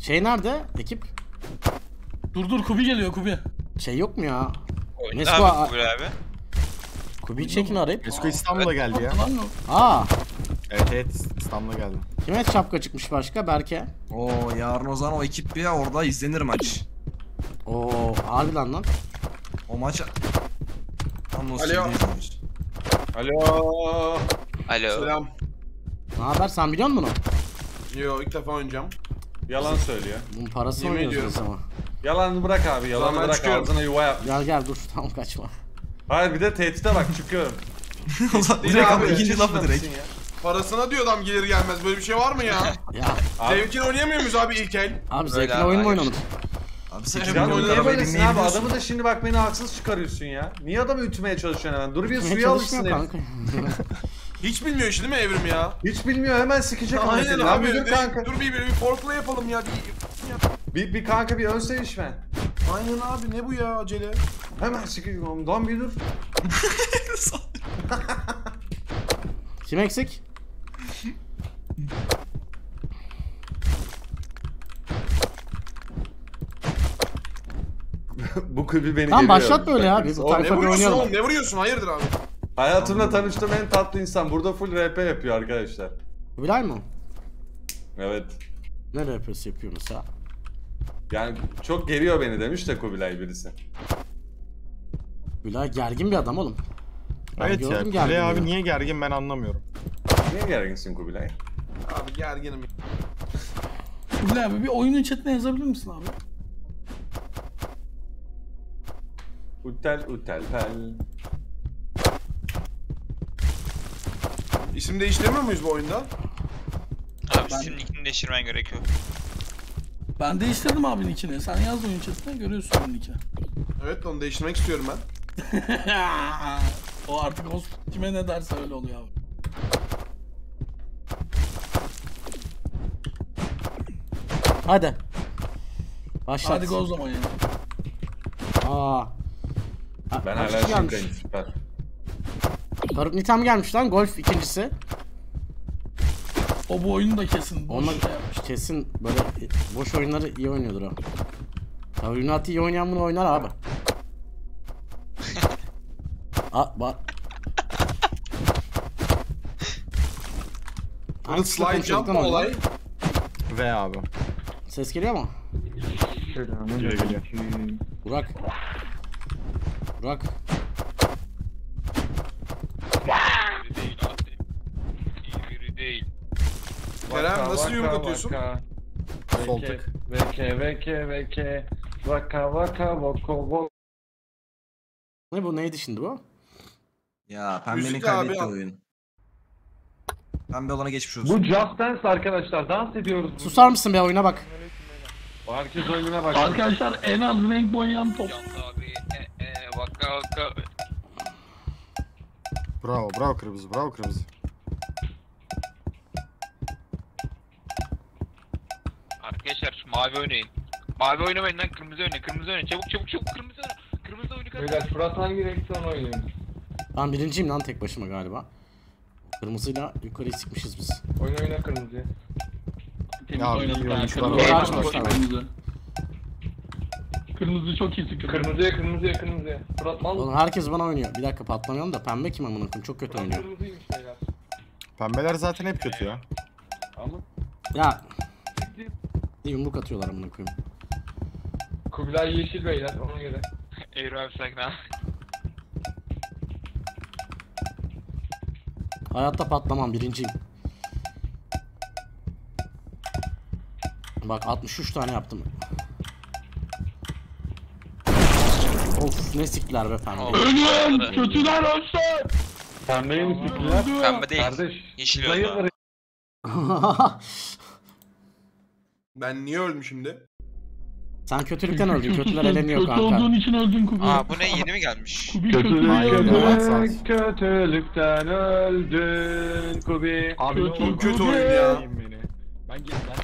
Şey nerede? Ekip. Dur Kubi geliyor Kubi. Şey yok mu ya? Nesko abi. Kubi çekin arayıp. Nesko İstanbul'a geldi ya. Aa. Evet İstanbul'a geldi. Kime şapka çıkmış başka? Berke. Oo yarın o zaman o ekip ya orada izlenir maç. Oo harbiden lan. O maç. Alo. Alo. Alo. Selam. Ne haber? Sen biliyor musun bunu? Yo ilk defa oynayacağım. Yalan söylüyor. Bunun parası oynuyorsunuz ama. Yalan bırak abi, yalan bırak. Çıkıyorum. Ağzına yuva yap. Gel dur tamam kaçma. Hayır bir de tehdide bak çıkıyorum. Direkt abi ikinci lafı direkt. Parasına diyor adam gelir gelmez böyle bir şey var mı ya? Ya. Zevkin oynayamıyor muyuz abi ilk el? Abi zevkin oyun mu oynanır? Abi sen oynayabilirsin abi adamı da şimdi bak beni haksız çıkarıyorsun ya. Niye adamı ütmeye çalışıyorsun hemen? Dur bir suya alışsın herif. Hiç bilmiyor işi değil mi Evrim ya? Hiç bilmiyor hemen sikecek. Aynen abi dur bir forkla yapalım ya. Bir kanka bir ön sevişme. Aynen abi ne bu ya acele? Hemen sikeceğim lan bir dur. Kim eksik? Bu kulübü beni tamam başlat böyle ya. Biz bu tarafa oynayalım. Oğlum ne vuruyorsun hayırdır abi? Hayatımda tanıştığım en tatlı insan. Burada full RP yapıyor arkadaşlar. Bilal mi? Evet. Ne RP'si yapıyor mesela? Yani çok geriyor beni demiş de Kubilay birisi. Kubilay gergin bir adam oğlum. Ben evet ya Kubilay abi niye gergin ben anlamıyorum. Niye gerginsin Kubilay? Abi gerginim. Kubilay abi bir oyunun chatine yazabilir misin abi? Utel pel. İsim değiştirmiyor muyuz bu oyunda? Abi senin ikini değiştirmen gerekiyor. Ben değiştirdim abinin ikini. Sen yaz oyun chatine görüyorsun onun ikini. Evet onu değiştirmek istiyorum ben. O artık o kime ne derse öyle oluyor abi. Hadi. Başlat. Hadi go zaman yani. Aa. Ben hala şimdiyim süper. Garip Nitam gelmiş lan golf ikincisi. O bu oyunu da kesin. Onlar kesin böyle boş oyunları iyi oynuyordur o. Tavernati iyi oynayan bunu oynar abi. Aa bak. Bunu slide jump olay. Ve abi. Ses geliyor mu? Geliyor. Burak. Yürü değil. Kerem nasıl yumruk atıyorsun? Soltuk. Veke. Vaka. Ne bu neydi şimdi bu? Ya pembenin kaybettiği oyun. Pembe olana geçmiş olsun. Bu Just Dance arkadaşlar dans ediyoruz. Susar mısın be oyuna bak. Herkes oyununa bak. Arkadaşlar en az renk boyayan top. Vaka. Bravo kırmızı. Arkadaşlar şu mavi oynayın. Mavi oynamayın lan kırmızı oynayın. Çabuk kırmızı. Kırmızı oyunu kazan. Beyler Fırat hangi renkte onu oynayın? Ben birinciyim lan tek başıma galiba. Kırmızıyla yukarıya çıkmışız biz. Oyna kırmızıyı. Ya kırmızı. Kırmızı çok iyi çıktı. Kırmızıya. Fırat mal. Oğlum herkes bana oynuyor. Bir dakika patlamayalım da pembe kim amına koyayım? Çok kötü Fırat oynuyor. Pembeler zaten hep kötü ya. Anladın? Ya. Yumruk atıyorlar amına koyayım. Kubilay yeşil beyler ona göre. Evrim abi sakin ha. Hayatta patlamam birinciyim. Bak 63 tane yaptım. Of ne siktiler be pembe. Ölüm! Kötüler olsun! Pembeyi mi siktiler? Pembe değil. Kardeş. Yeşil oldu. Ben niye öldüm şimdi? Sen kötülükten öldün. Kötüler eleniyor kanka. Kötü olduğun için öldün Kubi. Aa bu ne yeni mi gelmiş? Kötülükten öldün Kubi. Abi bu kötü oyun ya.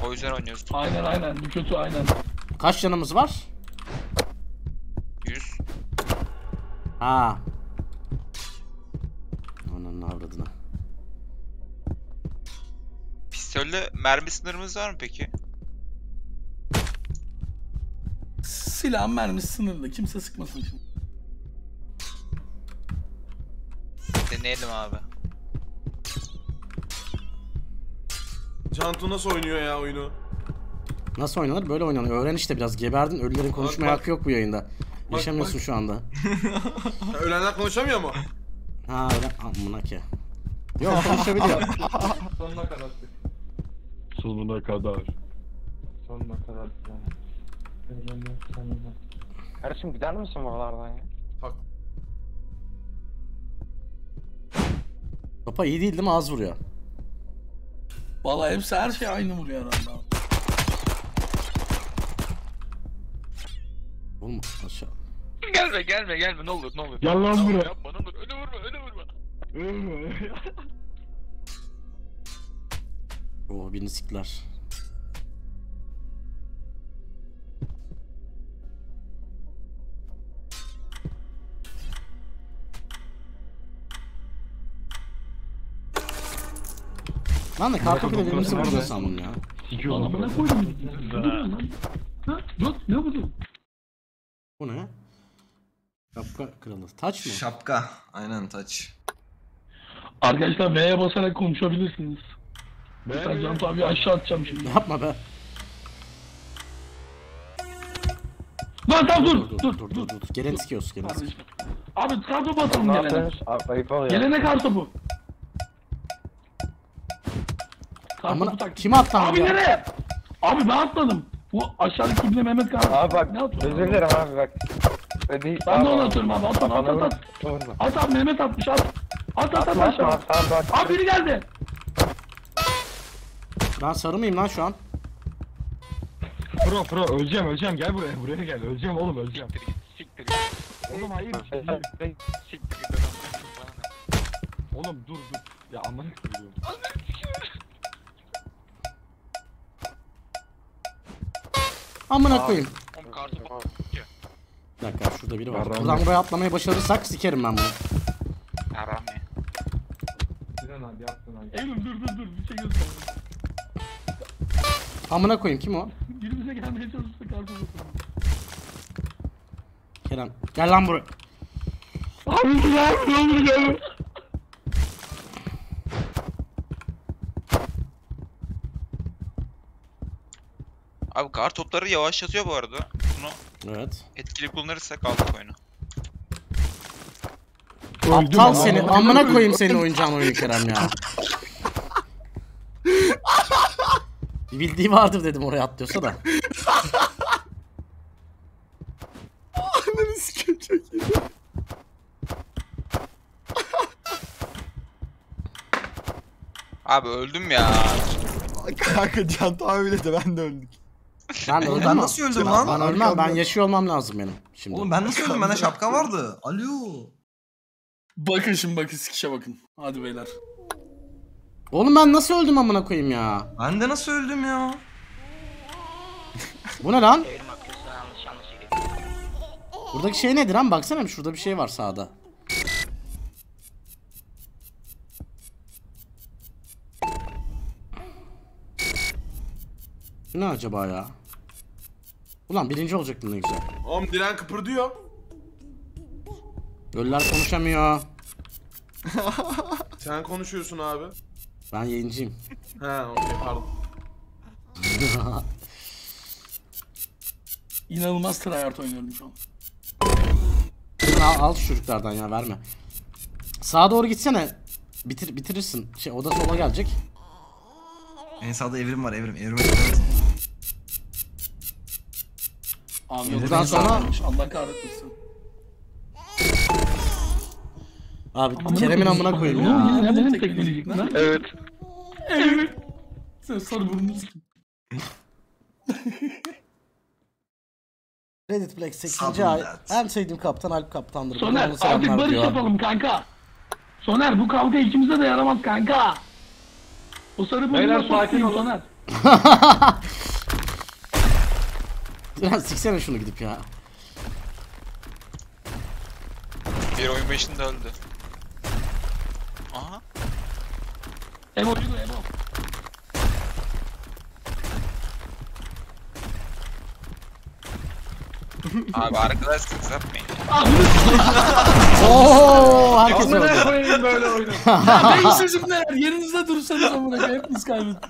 O yüzden oynuyoruz. Aynen bu kötü aynen. Kaç canımız var? 100. Ha. Ananın avradına. Pistolle mermi sınırımız var mı peki? Silahım mermisi sınırlı. Kimse sıkmasın şimdi. Deneyelim abi. Cantu nasıl oynuyor ya oyunu? Nasıl oynanır? Böyle oynanıyor. Öğren işte biraz. Geberdin. Ölülerin konuşmaya hakkı yok bu yayında. Yaşamıyorsun şu anda. Ölenler konuşamıyor mu? Ha öyle. Amına ki. Yok konuşabiliyor. Sonuna kadar. Sonuna kadar. Sonuna kadar. Kardeşim gider misin buralardan ya? Tak. Topa iyi değil değil mi? Az vuruyor. Vallahi hepsi her şey aynı vuruyor herhalde. Oğlum aşağı. Gelme gelme gelme ne olur ne olur. Gel lan buraya. Yapma ne olur öne vurma öne vurma. Öne vurma. Oo birini sikler. Lan da kar topu dediğimi sıkılıyor sandım ya. Sikiyorum. Bana koydum. Ha? Ne buldun? Bu ne? Şapka kralı. Taç mı? Şapka. Aynen taç. Arkadaşlar V'ye basarak konuşabilirsiniz. Ben Cantu abi aşağı atacağım şimdi. Yapma be. Lan tam dur. Geleni sikiyoruz. Abi kar topu atalım gelene. Gelene kar topu. Aman kime atladın abi ya? Nereye? Abi ben atladım. Bu aşağıdaki İbni Mehmet Kağan. Abi bak özür dilerim abi bak. Ödeyim. Ben de onu atıyorum abi. At. At abi Mehmet atmış at. At aşağı. Abi biri geldi. Ben sarı mıyım lan şu an? Pro öleceğim gel buraya gel öleceğim oğlum öleceğim. Siktir. Oğlum hayır. Siktir. Oğlum dur. Ya aman diyorum. Amına koyayım. Bir dakika şurada biri var. Buradan buraya atlamayı başarırsak sikerim ben bunu. Yaram ya. Evrim dur bir şey göstereyim. Amına koyayım kim o? Birimize gelmeye çalışırsa karşımıza. Kerem gel lan buraya. Abi gel. Abi kar topları yavaşlatıyor bu arada. Bunu evet. Etkili kullanırsak aldık oyunu. Aptal seni, amına koyayım senin oyuncağın oyunu Kerem ya. Bildiği vardır dedim oraya atlıyorsa da. Ananız kim çok iyi. Abi öldüm ya. Kanka Cantu abiyle de ben de öldük. Ben nasıl öldüm lan? Ben ölmem, ben yaşıyor olmam lazım benim şimdi. Oğlum ben nasıl öldüm? Bende şapka vardı. Alo. Bakın şimdi bakın sikişe bakın. Hadi beyler. Oğlum ben nasıl öldüm amına koyayım ya? Ben de nasıl öldüm ya? Bu ne lan? Buradaki şey nedir lan? Baksana şurada bir şey var sağda. Ne acaba ya? Ulan birinci olacaktım ne güzel. Oğlum Diren kıpırdıyor. Ölüler konuşamıyor. Sen konuşuyorsun abi. Ben yayıncıyım. Ha, okey pardon. İnanılmaz tryhard oynuyorum şu an. Al şu çocuklardan ya verme. Sağa doğru gitsene. Bitirirsin. Şey oda sola gelecek. En sağda Evrim var Evrim. Abi buradan sonra Allah kahretmesin. Abi Kerem'in amına koyayım ya. Ne teknolojik lan? Evet. Evet. Sen sarı burnunu sikeyim. Reddit Black 8. ay. En sevdiğim kaptan Alp kaptandır. Soner artık barış yapalım kanka. Soner bu kavga ikimize de yaramaz kanka. O sarı burnunu sikeyim Soner. Lan siksene şunu gidip ya. Bir oyun başında öldü. Aha. Emo. Abi arkadaşlık satmayın. Ooo herkes öldü. Amına koyayım böyle oyunu. Ya beyin çocuklar yerinizde dursanız amına koyayım hepiniz kaybettik.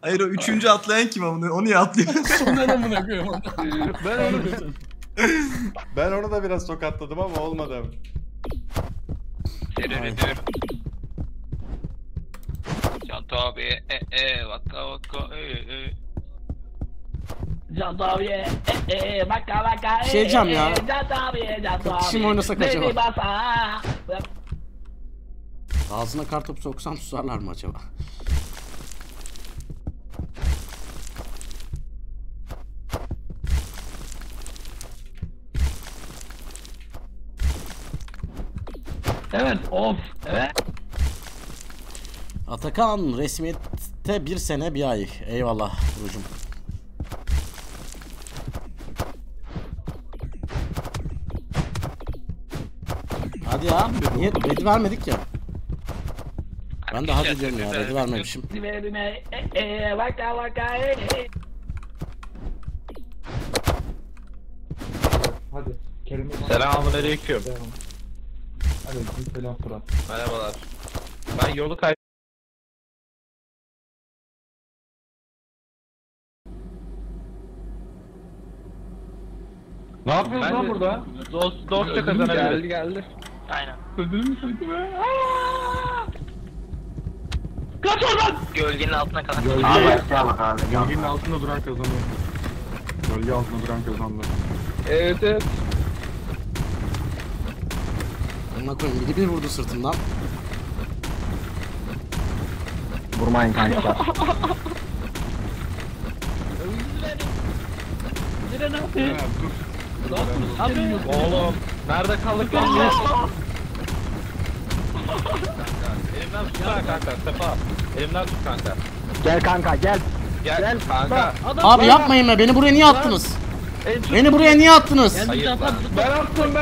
Hayır o üçüncü atlayan kim amına? Onu ya atlıyor. Sondan amına koyayım. Ben onu gördüm. Ben onu da biraz tokatladım ama olmadı abi. Dürürürür. Canto abi vaka vaka Canto abi vaka vaka Şeycam ya. Şimdi oynasak acaba? Ağzına kar topu soksam susarlar mı acaba? Evet, of, evet. Atakan, resmiyette 1 sene 1 ay. Eyvallah, Rucum. Hadi ya, niye bedi vermedik ya? Ben de hadi diyorum ya, bedi vermemişim. Hadi. Selamünaleyküm. Evet, selam Fırat. Merhabalar. Ben yolu kay... Ne yapıyorsun lan burada? Dostça kazanabiliriz. Geldi geldi. Aynen. Öldürün mü sanki be? Kaç oradan! Gölgenin altına kadar. Gölgenin altında duran kazanıyor. Gölge altında duran kazandı. Evet evet. Bakıyorum biri bir vurdu sırtımdan. Vurmayın kanka. Diren abi. Dur. Oğlum nerede kaldık lan? Elimden tut kanka. Sefa. Elimden tut kanka. Gel kanka gel. Gel kanka. Abi yapmayın be beni buraya niye attınız? Beni buraya niye attınız? Ben attım.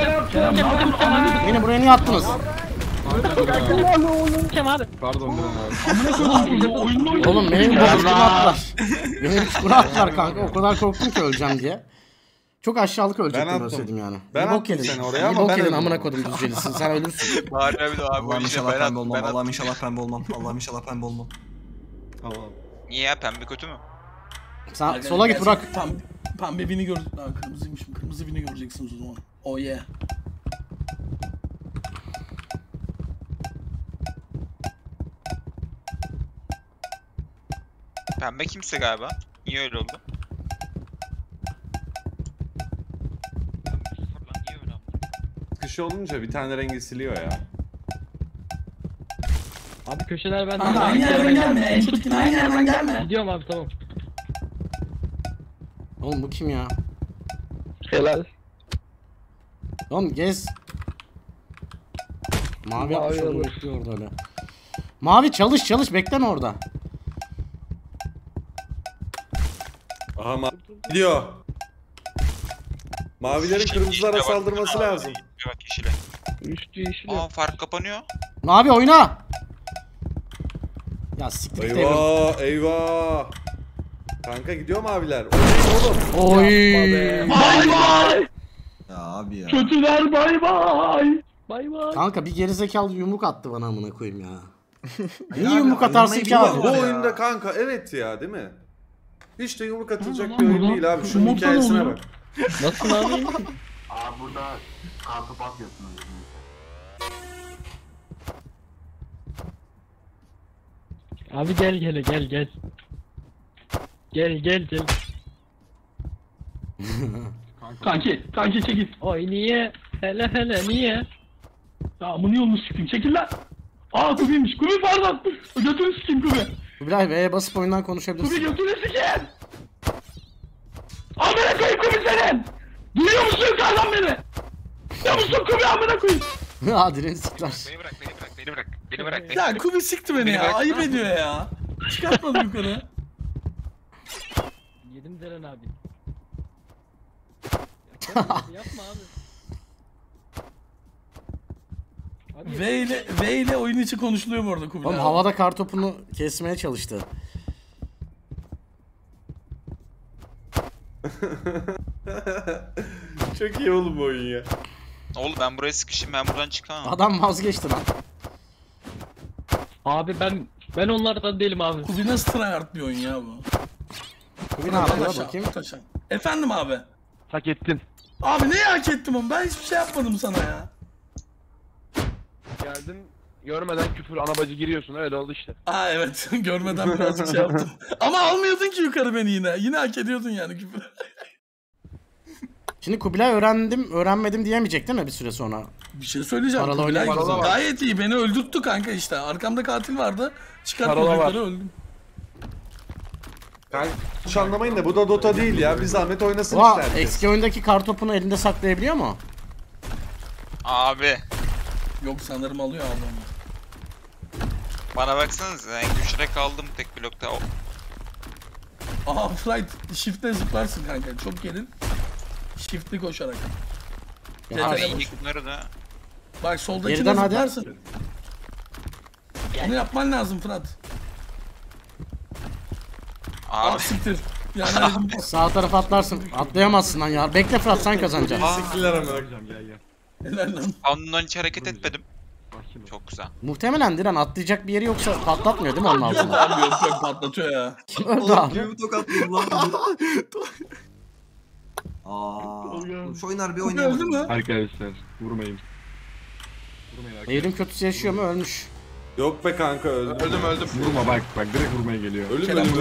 Beni buraya niye attınız? Pardon oğlum benim bozukluğunu attılar. Benim bozukluğunu attılar kanka. O kadar korktum ki öleceğim diye. Çok aşağılık ölecektim ölseydim yani. Ben attım seni oraya ama ben öldüm. Amına kodum düzgelisin sen ölürsün. Allah'ım inşallah pembe olmam. Allah'ım inşallah pembe olmam. Niye ya pembe kötü mü? Sen sola git Burak. Pembe bini gördük daha kırmızıymış. Kırmızı bini göreceksiniz o zaman. Oh yeah. Pembe kimse galiba. Niye öyle oldu? Kış olunca bir tane rengi siliyor ya. Abi köşeler benden. Aynı yerden gelme. Aynı yerden gelme. Gidiyorum abi tamam. Oğlum bu kim ya? Helal. Oğlum gez. Mavi yapmış onu bekliyor orada öyle. Mavi çalış bekleme orada. Aha mavi gidiyor. Mavilerin kırmızılara saldırması lazım. Bak yeşile. Üstü yeşile. Aa fark kapanıyor. Mavi oyna. Ya siktir git. Eyvah. Kanka gidiyor mu abiler? Oğlum. Oy. Bay bay. Ya abi ya. Kötüler bay bay. Bay bay. Kanka bir gerizekalı yumruk attı bana amına koyayım ya. Niye yumruk atarsın ki abi? Bu oyunda kanka evet ya değil mi? Hiç de yumruk atılacak bir oyun değil abi. Şunun hikayesine bak. Nasıl abi? Abi burada kartı bakıyorsunuz. Abi gel. Gel. Kanki çekil. Oy niye? Hele niye? Ya bunu yolunu siktim. Çekil lan. Aa Kubi'ymiş. Kubi pardon. Götünü sikeyim Kubi. Kubilay V'ye basıp oyundan konuşabilirsin. Kubi götünü sikeyim. Amına koyayım Kubi senin. Duyuyor musun kardan beni? Duyuyor musun Kubi amına koyayım? Ha direni sikler. Beni bırak. Ya Kubi sikti beni ya. Ayıp ediyor ya. Çıkartmadı yukarı. Yedim Deren abi. Yapma abi. V ile oyun içi konuşuluyor mu orada Kubilay? Oğlum havada kar topunu kesmeye çalıştı. Çok iyi oğlum oyun ya. Oğlum ben buraya sıkışayım, ben buradan çıkamam. Adam vazgeçti lan. Abi ben onlardan değilim abi. Kubi nasıl tryhard bir oyun ya bu? Kubi ne yapıyor bakayım? Taşan. Efendim abi? Hak ettin. Abi neyi hak ettim oğlum? Ben hiçbir şey yapmadım sana ya. Geldim, görmeden küfür anabacı giriyorsun, öyle oldu işte. Aa evet, görmeden birazcık şey yaptım. Ama almıyordun ki yukarı beni yine. Yine hak ediyordun yani küfür. Şimdi Kubilay öğrendim, öğrenmedim diyemeyecek değil mi bir süre sonra? Bir şey söyleyeceğim. Paralı Kubilay gayet iyi, beni öldürttü kanka işte. Arkamda katil vardı, çıkartmadıkları öldüm. Yani hiç anlamayın da bu da Dota değil ya, bir zahmet oynasın işler. Eski oyundaki kar topunu elinde saklayabiliyor mu? Abi. Yok sanırım alıyor abi onu. Bana baksanız, yani güçle kaldım tek blokta. Aha flight, shift'e zıplarsın kanka, çok gelin. Shift'li koşarak. Bunları da. Bak soldakine zıplarsın. Onu yapman lazım Fırat. Abi siktir. Yani sağ tarafa atlarsın. Atlayamazsın lan ya. Bekle Fırat, sen kazanacaksın. Siktirler ama hocam, gel gel. Helal lan. Ondan hiç hareket etmedim. Çok güzel. Muhtemelen Diren atlayacak bir yeri yoksa patlatmıyor değil mi onun altında? Abi yok patlatıyor ya. Oğlum gibi tokatladım lan. Aaa. Şu oynar bir oynayalım. Arkadaşlar vurmayın. Evrim kötüsü yaşıyor mu? Ölmüş. Yok be kanka öldüm. Öldüm. Vurma bak direkt vurmaya geliyor. Ölüm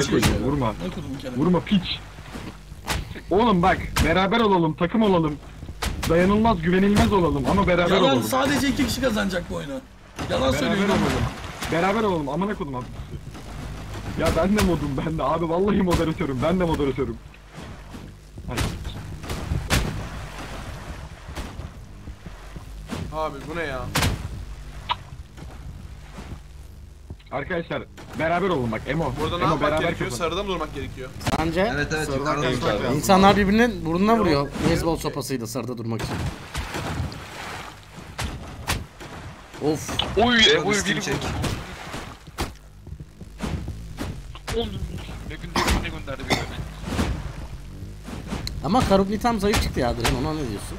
vurma. Vurma piç. Oğlum bak beraber olalım, takım olalım. Dayanılmaz, güvenilmez olalım ama beraber yalan, olalım. Sadece iki kişi kazanacak bu oyunu. Yalan söylüyorum. Beraber olalım amına kodum abi. Ya ben de modum abi vallahi moderatörüm Hadi. Abi bu ne ya? Arkadaşlar beraber olun bak Emo. Burada ne yapmak gerekiyor? Sarıda mı durmak gerekiyor? Sence? Evet sarıda. İnsanlar birbirinin burnuna vuruyor. Beyzbol sopasıyla sarıda durmak için. Of. Oy biri çek. Ne gönderdi beni. Ama Karubni tam zayıf çıktı ya Diren, ona ne diyorsun?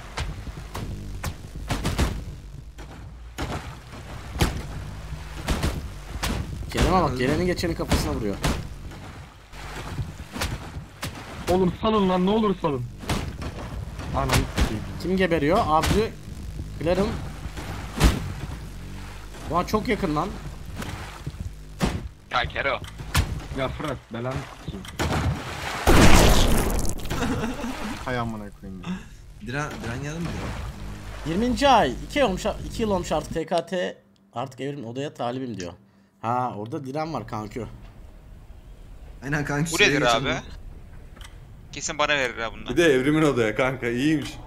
Kerem'e bak, gelenin geçenin kafasına vuruyor. Oğlum salın lan, ne olur salın. Anam. Kim geberiyor? Abdü. Bilerim. Ulan çok yakın lan. Ya Kero. Ya Fırat, belanı s**eyim. Hay amına koyayım. Diren geldi mi diyor? 20. ay. 2 yıl olmuş artık TKT. Artık Evrim odaya talibim diyor. Ha orada Diren var kanka. Aynen kanka. Bu nedir abi? Kesin bana verir ha bundan. Bir de Evrim'in odaya kanka, iyiymiş.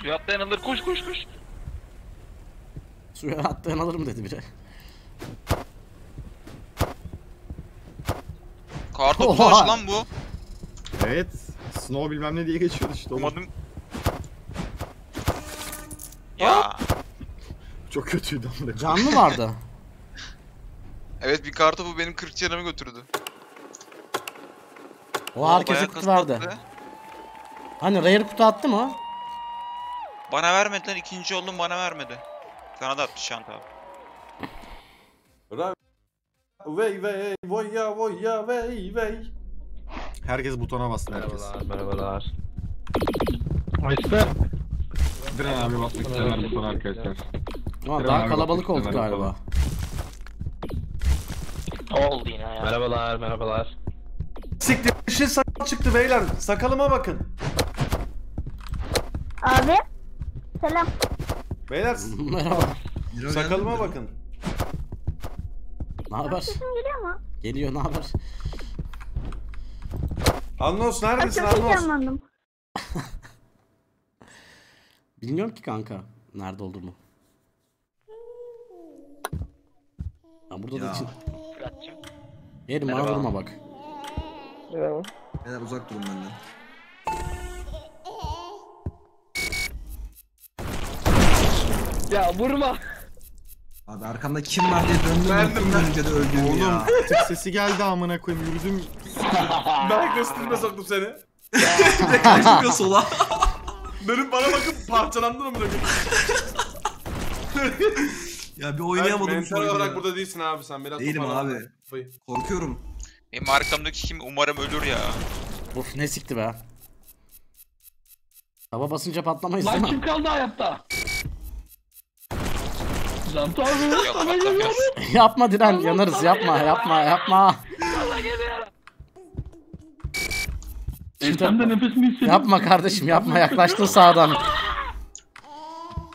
Suya atlayan alır, koş. Suya atlayan alırım dedi biri. Kar topu aç lan bu. Evet. Snow bilmem ne diye geçiyordu işte. Umadım. Ya. Çok kötüydü ama. Canlı vardı. Evet bir kar topu benim 40 canımı götürdü. O herkese kutu vardı. Hani rare kutu attı mı? Bana vermedi lan, ikinci oldum bana vermedi. Sana da attı şant abi. Bravo. Vey vey vey ya vey ya vey vey. Herkes butona bastı herkes. Merhabalar. Ayşper. Diren abi bastık sever butona arkadaşlar. Daha kalabalık olduk galiba. Oldu yine ya. Merhabalar. Siktir bir şey sakal çıktı beyler. Sakalıma bakın. Abi. Selam. Beyler. Merhaba. Sakalıma bakın. Ne haber? Geliyor mu? Geliyor, ne haber? Anlos neredesin Anlos? Bilmiyorum ki kanka. Nerede olduğunu. Ya burada ya. Da için. Yerim bana vurma bak. Merhaba. Beyler uzak durun benden. Ya vurma. Abi arkamda kim var diye döndüm önce de öldüm ya. Oğlum tık sesi geldi amına koyayım yürüdüm. Ben kıstırma soktum seni. Direkt kaçmıyor sola. Benim bana bakıp parçalandın mı? Ya bir oynayamadım. Mental olarak ya. Burada değilsin abi sen. Biraz değilim abi. Korkuyorum. Benim arkamdaki kim umarım ölür ya. Of ne sikti be. Hava basınca patlamayız lan, kim kaldı hayatta? Zanto abi. Yapma Diren, yanarız, yapma yapma yapma. İnsan nefesini hissedin. Yapma kardeşim yapma, yaklaştın sağdan.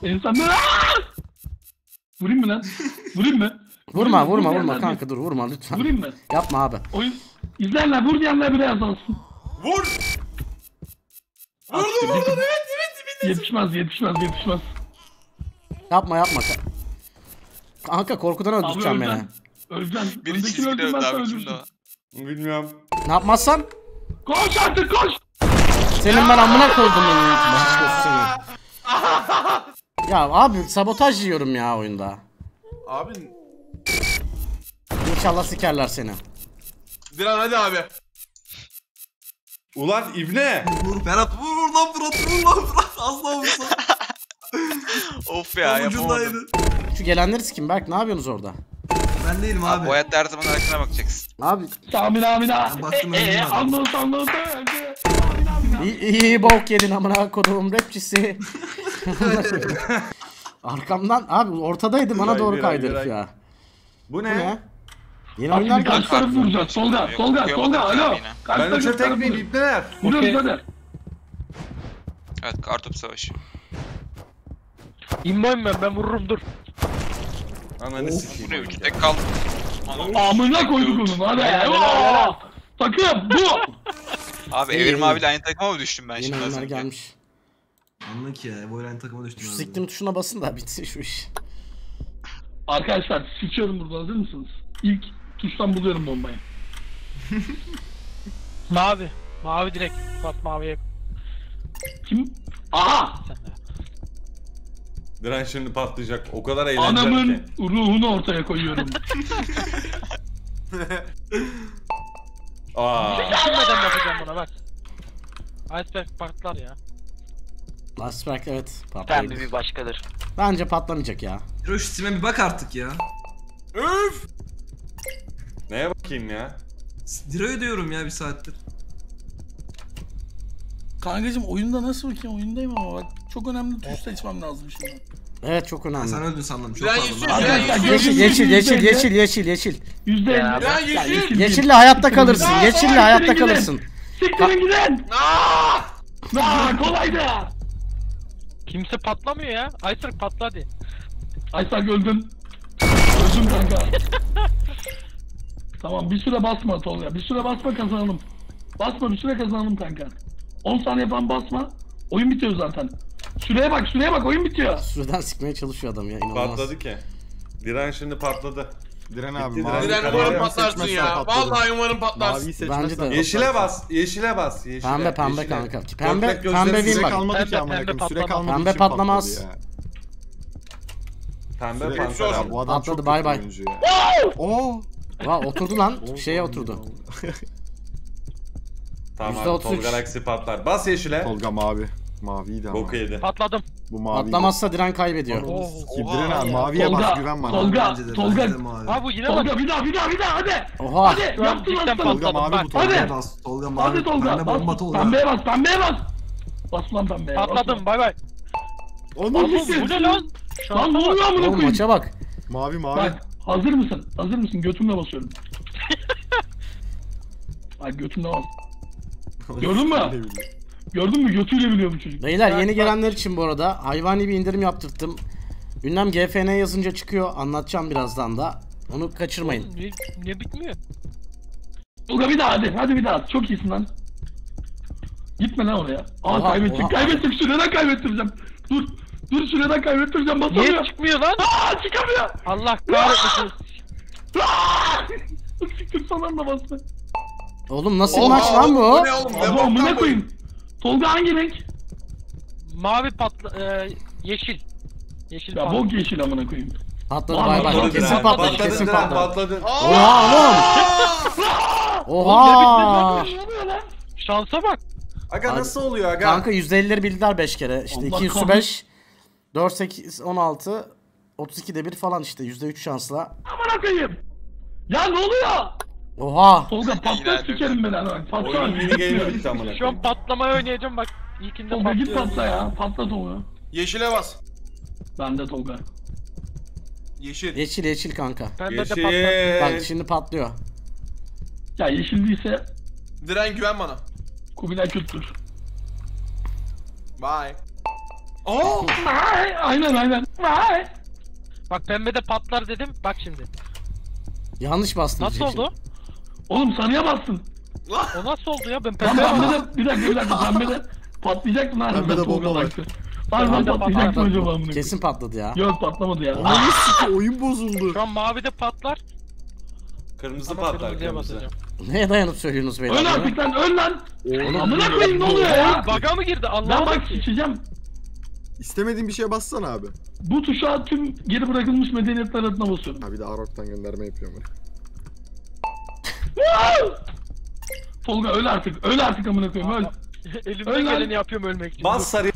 İnsan vurayım mı lan? Vurayım mı? Vurma vurma vurma kanka, dur vurma lütfen. Vurayım mı? Yapma abi. Oyun izlerler, vur diyenler bile yazansın. Vur! Vurdum vurdum, evet. Yetişmez. Yapma yapma. Kanka korkudan öldüreceğim beni. Özlem. Biri çizgide öldü abi. Bilmiyorum. Ne yapmazsan? Koş artık koş. Senin ben amına koydum ya. Ya abi sabotaj yiyorum ya oyunda. Abi. İnşallah sikerler seni. Diren hadi abi. Ulan ibne. Vur Ferhat, vur lan Ferhat, vur lan Ferhat, az daha vursa. Of ya yapamadım. Şu gelenleri sikim Berk, ne yapıyorsunuz orada? Ben değilim abi. Abi o hayatta her zaman arkana bakacaksın. Abi. Amina. Anladım. İyi bok yedin amına kodum rapçisi. Arkamdan abi ortadaydım, bana doğru kaydırıp ya. Bu ne? Yeni oyunlar kaç tarafı vuracağız? Solda, alo. Ben de çöp tekmiyim, ipneler. Vuruyoruz hadi. Evet, Kar Topu savaşı. İnmayım ben vururum, dur. Ananı sikeyim. Bu ne, 3 tek kaldı. Amına koyduk onu, hadi. Takım, bu. Abi Evrim abiyle aynı takıma mı düştüm ben şimdi? Yeni oyunlar gelmiş. Anla ki ya, bu aynı takıma düştüm. Şu siktim tuşuna basın da bitsin şu iş. Arkadaşlar, sikiyorum burada, hazır mısınız? İlk tuştan buluyorum bombayı. Mavi direkt. Pat maviye. Kim? Aha! Diren şimdi patlayacak. O kadar eğlenceli ki. Anamın ruhunu ortaya koyuyorum. Aaa. Bilmeden bakacağım buna bak. Iceberg patlar ya. Iceberg evet patlayabilir. Pembe bir başkadır. Bence patlamayacak ya. Şu Steam'e bir bak artık ya. Üf! Neye bakayım ya? Diro'yu diyorum ya bir saattir. Kankacığım oyunda nasıl bakayım? Oyundayım ama bak çok önemli tuş seçmem lazım şimdi. Evet çok önemli. Sen öldün sandım. Çok yeşil. %50. Yeşille hayatta kalırsın. Siktirin giden. Aa! Kolaydı. Kimse patlamıyor ya. Aysak patladı. Aysak öldün. Öldüm kanka. Tamam bir süre basma Tolga, bir süre basma kazanalım. Basma bir süre kazanalım kanka. 10 saniye falan basma, oyun bitiyor zaten. Süreye bak oyun bitiyor. Süreden sikmeye çalışıyor adam ya, inanılmaz. Patladı ki. Diren şimdi patladı. Diren abi. Diren umarım patlarsın ya. Vallahi umarım patlarsın. Bence de. Yeşile bas. Pembe kanka. Pembe değil bak. Pembe patlamaz. Pembe patladı, bay bay. Oo. Vaa oturdu lan, şeye oturdu. Tamam, Tolga Galaxy patlar. Bas yeşile. Tolga maviydi ama. Boku yedi. Patladım. Bu mavi. Patlamazsa Diren kaybediyor. Diren abi maviye bas, güven bana. Tolga. Abi bu yine bak. Tolga bir daha hadi. Oha. Hadi yaptın lan. Tolga mavi bu, Tolga bas. Tolga mavi. Tolga bomba Tolga. Pembeye bas. Bas lan pembeye. Patladım, bay bay. Bu ne lan? Lan vuruyor amına koyayım. Maça bak. Mavi. Hazır mısın? Götümle basıyorum. Ay götümle bas. Gördün mü? Götüyle biliyor bu çocuk. Beyler yeni gelenler için bu arada hayvani bir indirim yaptırttım. Ünlem GFN yazınca çıkıyor. Anlatacağım birazdan da. Onu kaçırmayın. Ne bitmiyor? Tolga bir daha hadi bir daha. Çok iyisin lan. Gitme lan oraya. Aa kaybettim. Şuradan kaybettireceğim. Dur şuradan kaybettireceğim. Basamıyor. Niye çıkmıyor lan? Aa çıkamıyor. Allah kahretsin. Siktir falan da bastı. Oğlum nasıl maç lan bu? Oğlum bu ne koyayım? Tolga hangi renk? Mavi yeşil. Yeşil ya bok yeşil amına koyayım. Patladı bay bay. Kesin patladı. Oha oğlum. Oha. Şansa bak. Aga abi, nasıl oluyor aga? Kanka %50'leri bildiler 5 kere. İşte 2 üstü 5, 4, 8, 16, 32'de 1 falan işte %3 şansla. Aman akıyım! Ya ne oluyor? Oha! Tolga patlar sikerim ben hemen. Patlar. Şu an patlamaya oynayacağım bak. İlkinde Tolga git patla ya. Patla Tolga. Yeşile bas. Ben de Tolga. Yeşil. Yeşil yeşil kanka. Yeşil. Bak şimdi patlıyor. Ya yeşil değilse... Diren güven bana. Kubilay Küttür. Bye. Oh! Bye! Aynen aynen. Bye! Bak pembede patlar dedim. Bak şimdi. Yanlış bastın. Nasıl oldu? Oğlum sarıya bastın. O nasıl oldu ya? Ben pembede... Bir dakika. Pembede patlayacaktın lan. Pembede bomba baktı. Patlayacaktın. Kesin patladı ya. Yok patlamadı ya. Oyun bozuldu. Şu an mavide patlar. Kırmızı ama patlar kırmızı. Neye dayanıp söylüyorsunuz beyler? Öl artık lan öl lan! Amına koyayım ne oluyor ya? Baga mı girdi Allah'ım? Ben bak içeceğim. İstemediğin bir şeye bassana abi. Bu tuşa tüm geri bırakılmış medeniyetler adına basıyorum. Ha bir de Arap'tan gönderme yapıyorum. Tolga öl artık, öl artık amına koyayım öl. Elimden geleni yapıyorum ölmek için. Bas sarı.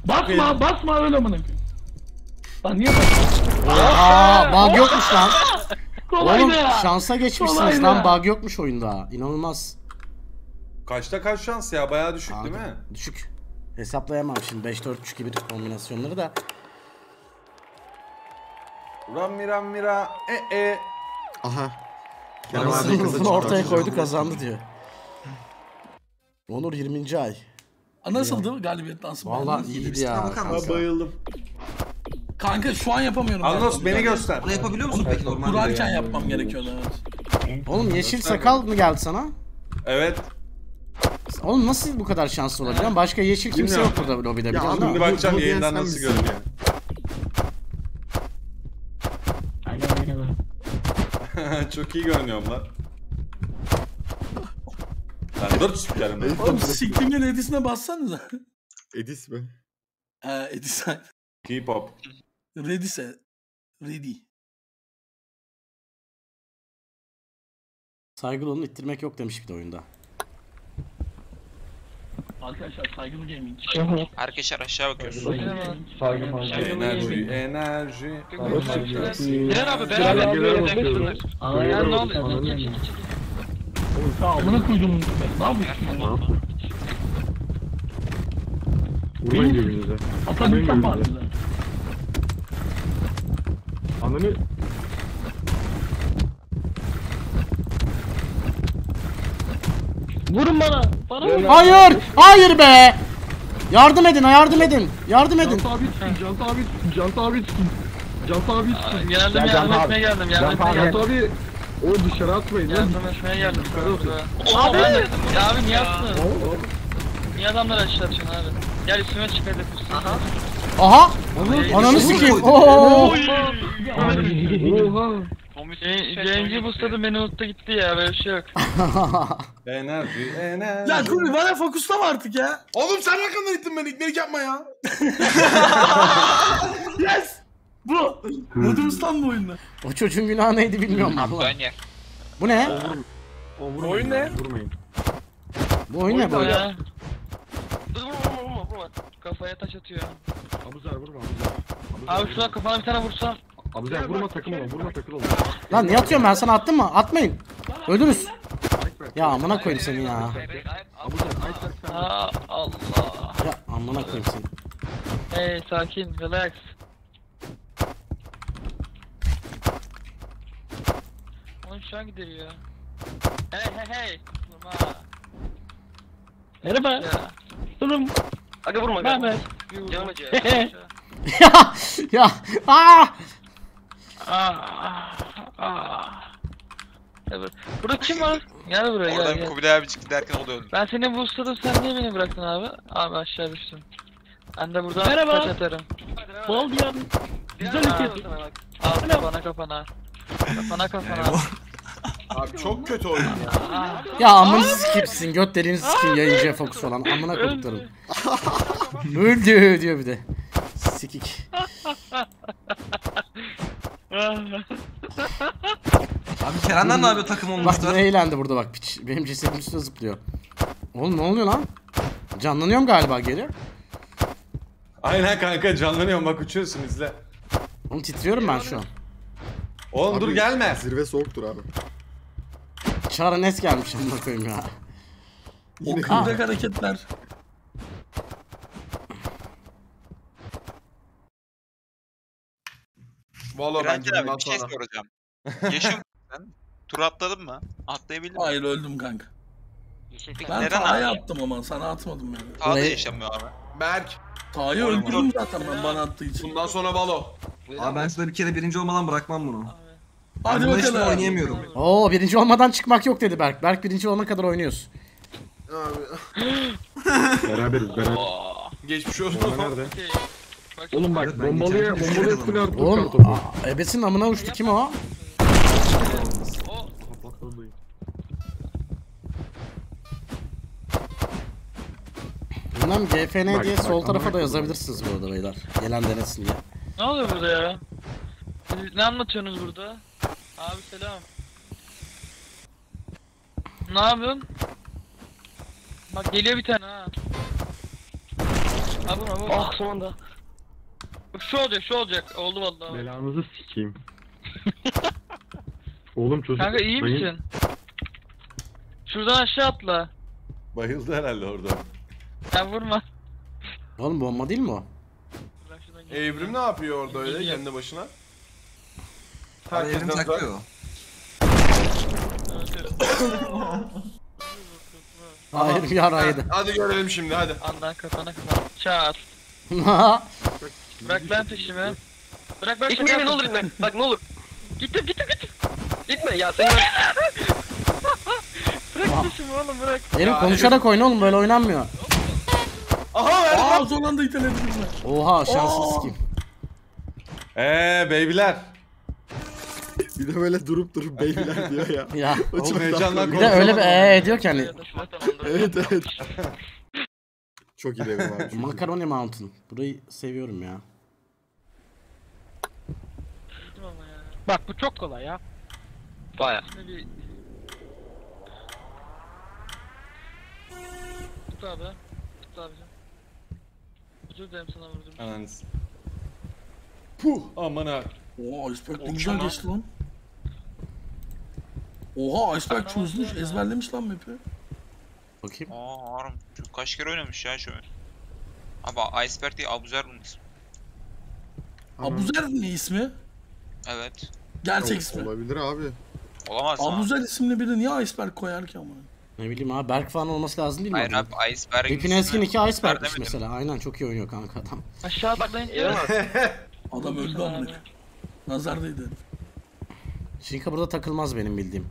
Basma öl amına koyayım. Lan niye basıyorsun? Aaa bug yokmuş lan. Kolay oğlum ya. Şansa geçmişsiniz kolay lan, bug yokmuş oyunda. İnanılmaz. Kaçta kaç şans ya, bayağı düşük abi, değil mi? Düşük. Hesaplayamam şimdi 5-4-3 gibi kombinasyonları da. Ramira Aha. Anasını ortaya koydu kazandı diyor. Onur 20. ay. Nasıldı galibiyet dansımı? Valla iyiydi ya. Bayıldım. Kanka şu an yapamıyorum. Anlos beni göster. Bunu yapabiliyor musun peki normalde? Durarken yapmam gerekiyordu evet. Oğlum yeşil sakal mı geldi sana? Evet. Oğlum nasıl bu kadar şanslı olabilirim? Başka yeşil kimse yok burada lobide biliyorum. Şimdi bakacağım yayından nasıl görünüyor. Çok iyi görünüyorum lan. Lan 4 süperim ben. Oğlum siktimin Edis'ine bassanıza. Edis mi? Edis aynı. Keep up. Redise. Ready. Saygılı onu ittirmek yok demiş bir de oyunda. Arkadaşlar saygılı gaming. Arkadaşlar aşağı bakıyoruz. Enerji. Giren abi beraber girelim. Ya ne oluyor? Amına koydum. Ne yapıyorsun? Vurmayın birbirinize. Atlamayın birbirinize. Anlamı... Vurun bana! Hayır! Hayır be! Yardım edin, yardım edin! Yardım edin! Can abi tutun. Yardım etmeye geldim. Oğlum dışarı atmayın. Abi! Ya abi niye attın? Niye adamlar açtılar şimdi abi? Gel üstüme çık hadi. Aha! Ananı sikeyim! Ooo! Genci busladı beni unuttu gitti ya böyle bir şey yok. Enerji. Ya Kuri bana fokuslama artık ya. Oğlum sen arkamdan ittin beni iknelik yapma ya. Yes! Bu! Modumuz lan bu oyunda. O çocuğun günahı neydi bilmiyorum abla. Bu ne? Bu oyun ne? Bu oyun ne böyle? Kafaya taş atıyor. Abuzer vurma Abuzer. Abi şuna kafana bir tane vursa. Abuzer vurma takım oğlum, vurma takıl oğlum. Lan niye atıyorum ben sana attım mı? Atmayın. Öldünüz. Ya amına koyayım seni ya. Abuzer kaç. Aa Allah. Ya amına koyayım seni. Hey sakin, relax. Oğlum şu an gideriyor. Hey. Vurma. Merhaba. Durun. Aga vurma aga. Mehmet. Yanımacı ya. Ya. Evet. Burada kim var? Gel buraya gel. Oradan Kubilay abi çıktı derken o da öldü. Ben seni boostladım, sen niye beni bıraktın abi? Abi aşağı düştüm. Ben de buradan taş atarım. Bol diyor. Güzel itiyorsun. Al bana kafana. Kafana. Abi çok kötü oyun ya. Ya amına sikipsin, göt deliğinizi sikin yayıncıya fokus olan amına koduklarım. Öldü diyor bir de. Sikik. Abi Kerem'den ne yapıyor takım olmuşlar? Bak ne eğlendi burada bak piç. Benim cesedim üstüne zıplıyor. Oğlum ne oluyor lan? Canlanıyorum galiba geri. Aynen kanka canlanıyorum, bak uçuyorsun, izle. Oğlum titriyorum ben şu an. Oğlum abi, dur gelme. Zirve soğuktur abi. Çaranes gelmiş amına koyayım ya. Okulda hareketler. Vallahi ben abi, bir şey soracağım. Yaşım tur atladın mı? Atlayabildin mi? Hayır öldüm kanka. Ben Taha'yı attım ama sana atmadım yani. Taha da yaşamıyor abi. Berk. Taha'yı öldürdüm zaten ben, bana attığı için. Bundan sonra Valo. Abi ben şurada bir kere birinci olmadan bırakmam bunu. Hadi bakalım. Ben hiç oynayamıyorum. Oo, birinci olmadan çıkmak yok dedi Berk. Berk birinci olana kadar oynuyoruz. Beraberiz beraber. Geçmiş olsun. Nerede? Oğlum bak bombalıyor, bombalıyor. Oğlum ebesin amına uçtu, kim o? Bundan GFN diye sol tarafa da yazabilirsiniz bu arada beyler. Gelen denesin diye. Ne oluyor burada ya? Ne anlatıyorsunuz burada? Abi selam. Ne yapıyorsun? Bak geliyor bir tane ha. Abi abi. Ah sonunda. Şu olacak, şu olacak. Oldu vallahi. Belanızı sikeyim. Oğlum çocuk. Kanka iyi misin? Şuradan aşağı atla. Bayıldı herhalde orada. Sen vurma. Oğlum bomba değil mi o? Evrim ne yapıyor orada öyle kendi başına? Evrim takıyor. Hayır bir araydı. Hadi görelim şimdi hadi. Andan kafana kafana. Çağır. Bırak lan peşimi. Bırak bak. İtme ne olur itme. Bak ne olur. Gittim gittim gittim. İtme ya sen. Bırak peşimi oğlum bırak. Evrim konuşarak oyna oğlum, böyle oynanmıyor. Aha verdim. Aa zorlandı iteledim ben. Oha şanssız kim. Beybiler. Bir de böyle durup durup beyler diyor ya. Ya. Oğlum heyecandan bir de öyle bir diyor ki hani. Evet evet. Çok iyi devrim abi. Macaroni Mountain. Burayı seviyorum ya. Bak bu çok kolay ya. Baya. Tut abi. Tut abicim. Özür dilerim sana vurdum. Ananız. Puh aman ha. Oha Iceberg ne güzel geçti lan. Oha Iceberg çözmüş, ezberlemiş lan map'i. Bakayım. Aa harbi kaç kere oynamış ya şu an. Ama Iceberg değil, Abuzer bunun ismi. Abuzer ne ismi? Evet. Gerçek ismi. Olabilir abi. Olamaz lan. Abuzer isimli biri niye Iceberg koyar ki ama? Ne bileyim abi, Berk falan olması lazım değil mi? Aynen abi Iceberg. Hepin eskin iki Iceberg'miş mesela, aynen çok iyi oynuyor kanka adam. Aşağı baklayın yere bak. Adam öldü amına. Nazardaydı. Şinka burada takılmaz benim bildiğim.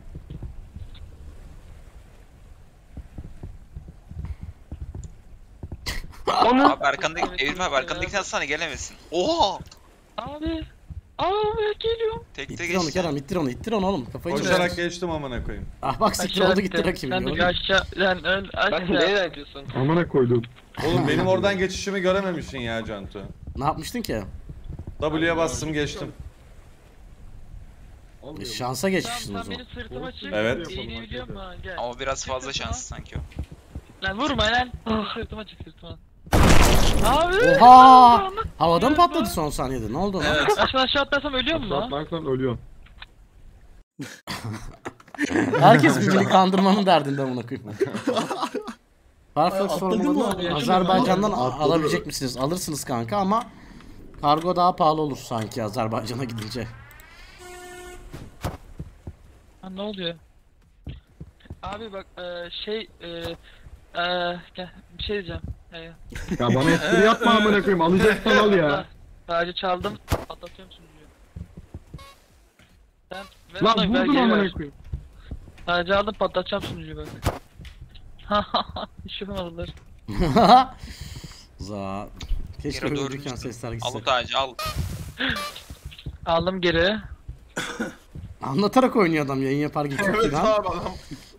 Abi arkandaki Evrim abi arkandaki atsana gelemesin. Oha! Abi! Abi geliyorum. Tekte geçti. İttir onu Kerem, ittir onu oğlum. Kafayı çarptı. Koşarak geçtim amına koyayım. Ah bak siktir oldu gitti rakibim. Sen de aşağı lan öl. Bak nereye gidiyorsun? Amına koydum. Oğlum benim oradan geçişimi görememişsin ya Cantu. Ne yapmıştın ki? W'ye bastım geçtim. Şansa geçmişsin o zaman. Evet. Ama biraz fazla şans sanki o. Lan vurma lan. Sırtıma çık sırtıma. Abi. Oha. Havadan patladı son saniyede. Ne oldu ona? Evet. Aşağı atlarsam ölüyor mu lan? Atlarsan ölüyorsun. Herkes birbirini kandırmanın derdinden buna koyma. Farfetch formunu Azerbaycan'dan alabilecek misiniz? Alırsınız kanka ama kargo daha pahalı olur sanki Azerbaycan'a gidince. Ha, ne oluyor? Abi bak bir şey diyeceğim. Ya bana espri yapma amına koyayım, alacaksan al ya. Sadece çaldım, atlatıyorum sunucuyu. Sen lan vurdun amına koyayım. Sadece aldım, patlatacağım sunucuyu bak. Hahaha, hiç yapamadılar. Za. Keşke öldürürken sesler gitse. Al tacı al. Aldım geri. Anlatarak oynuyor adam, yayın yapar geçiyor. Evet abi adam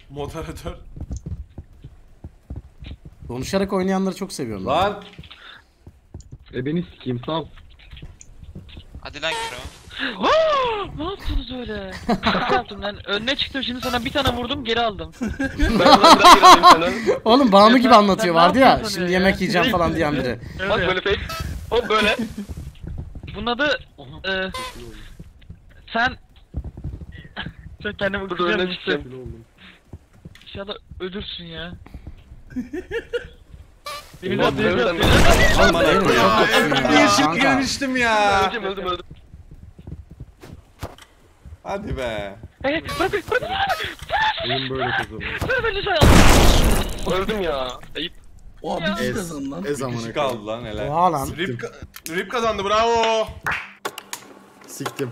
moderatör. Konuşarak oynayanları çok seviyorum. Lan. Beni sikeyim sağ ol. Hadi lan gir o. Ne yaptınız öyle? Ne yaptım lan? Önüne çıktım, şimdi sana bir tane vurdum, geri aldım. Oğlum Banu gibi anlatıyor, vardı ya. Şimdi yemek yiyeceğim falan diyen biri. Bak böyle fake. O böyle. Bunun adı sen kendimi öldürürsün. İnşallah ölürsün ya. Ulan devlet. Aman Allah'ım. Gelmiştim ya. Öldüm. Hadi be. Oyun böyle kazandı. Öldüm ya. Ayıp. Oha biz kazandı lan. Kişi kaldı lan helal. Oha lan. Rip kazandı, bravo. Siktim.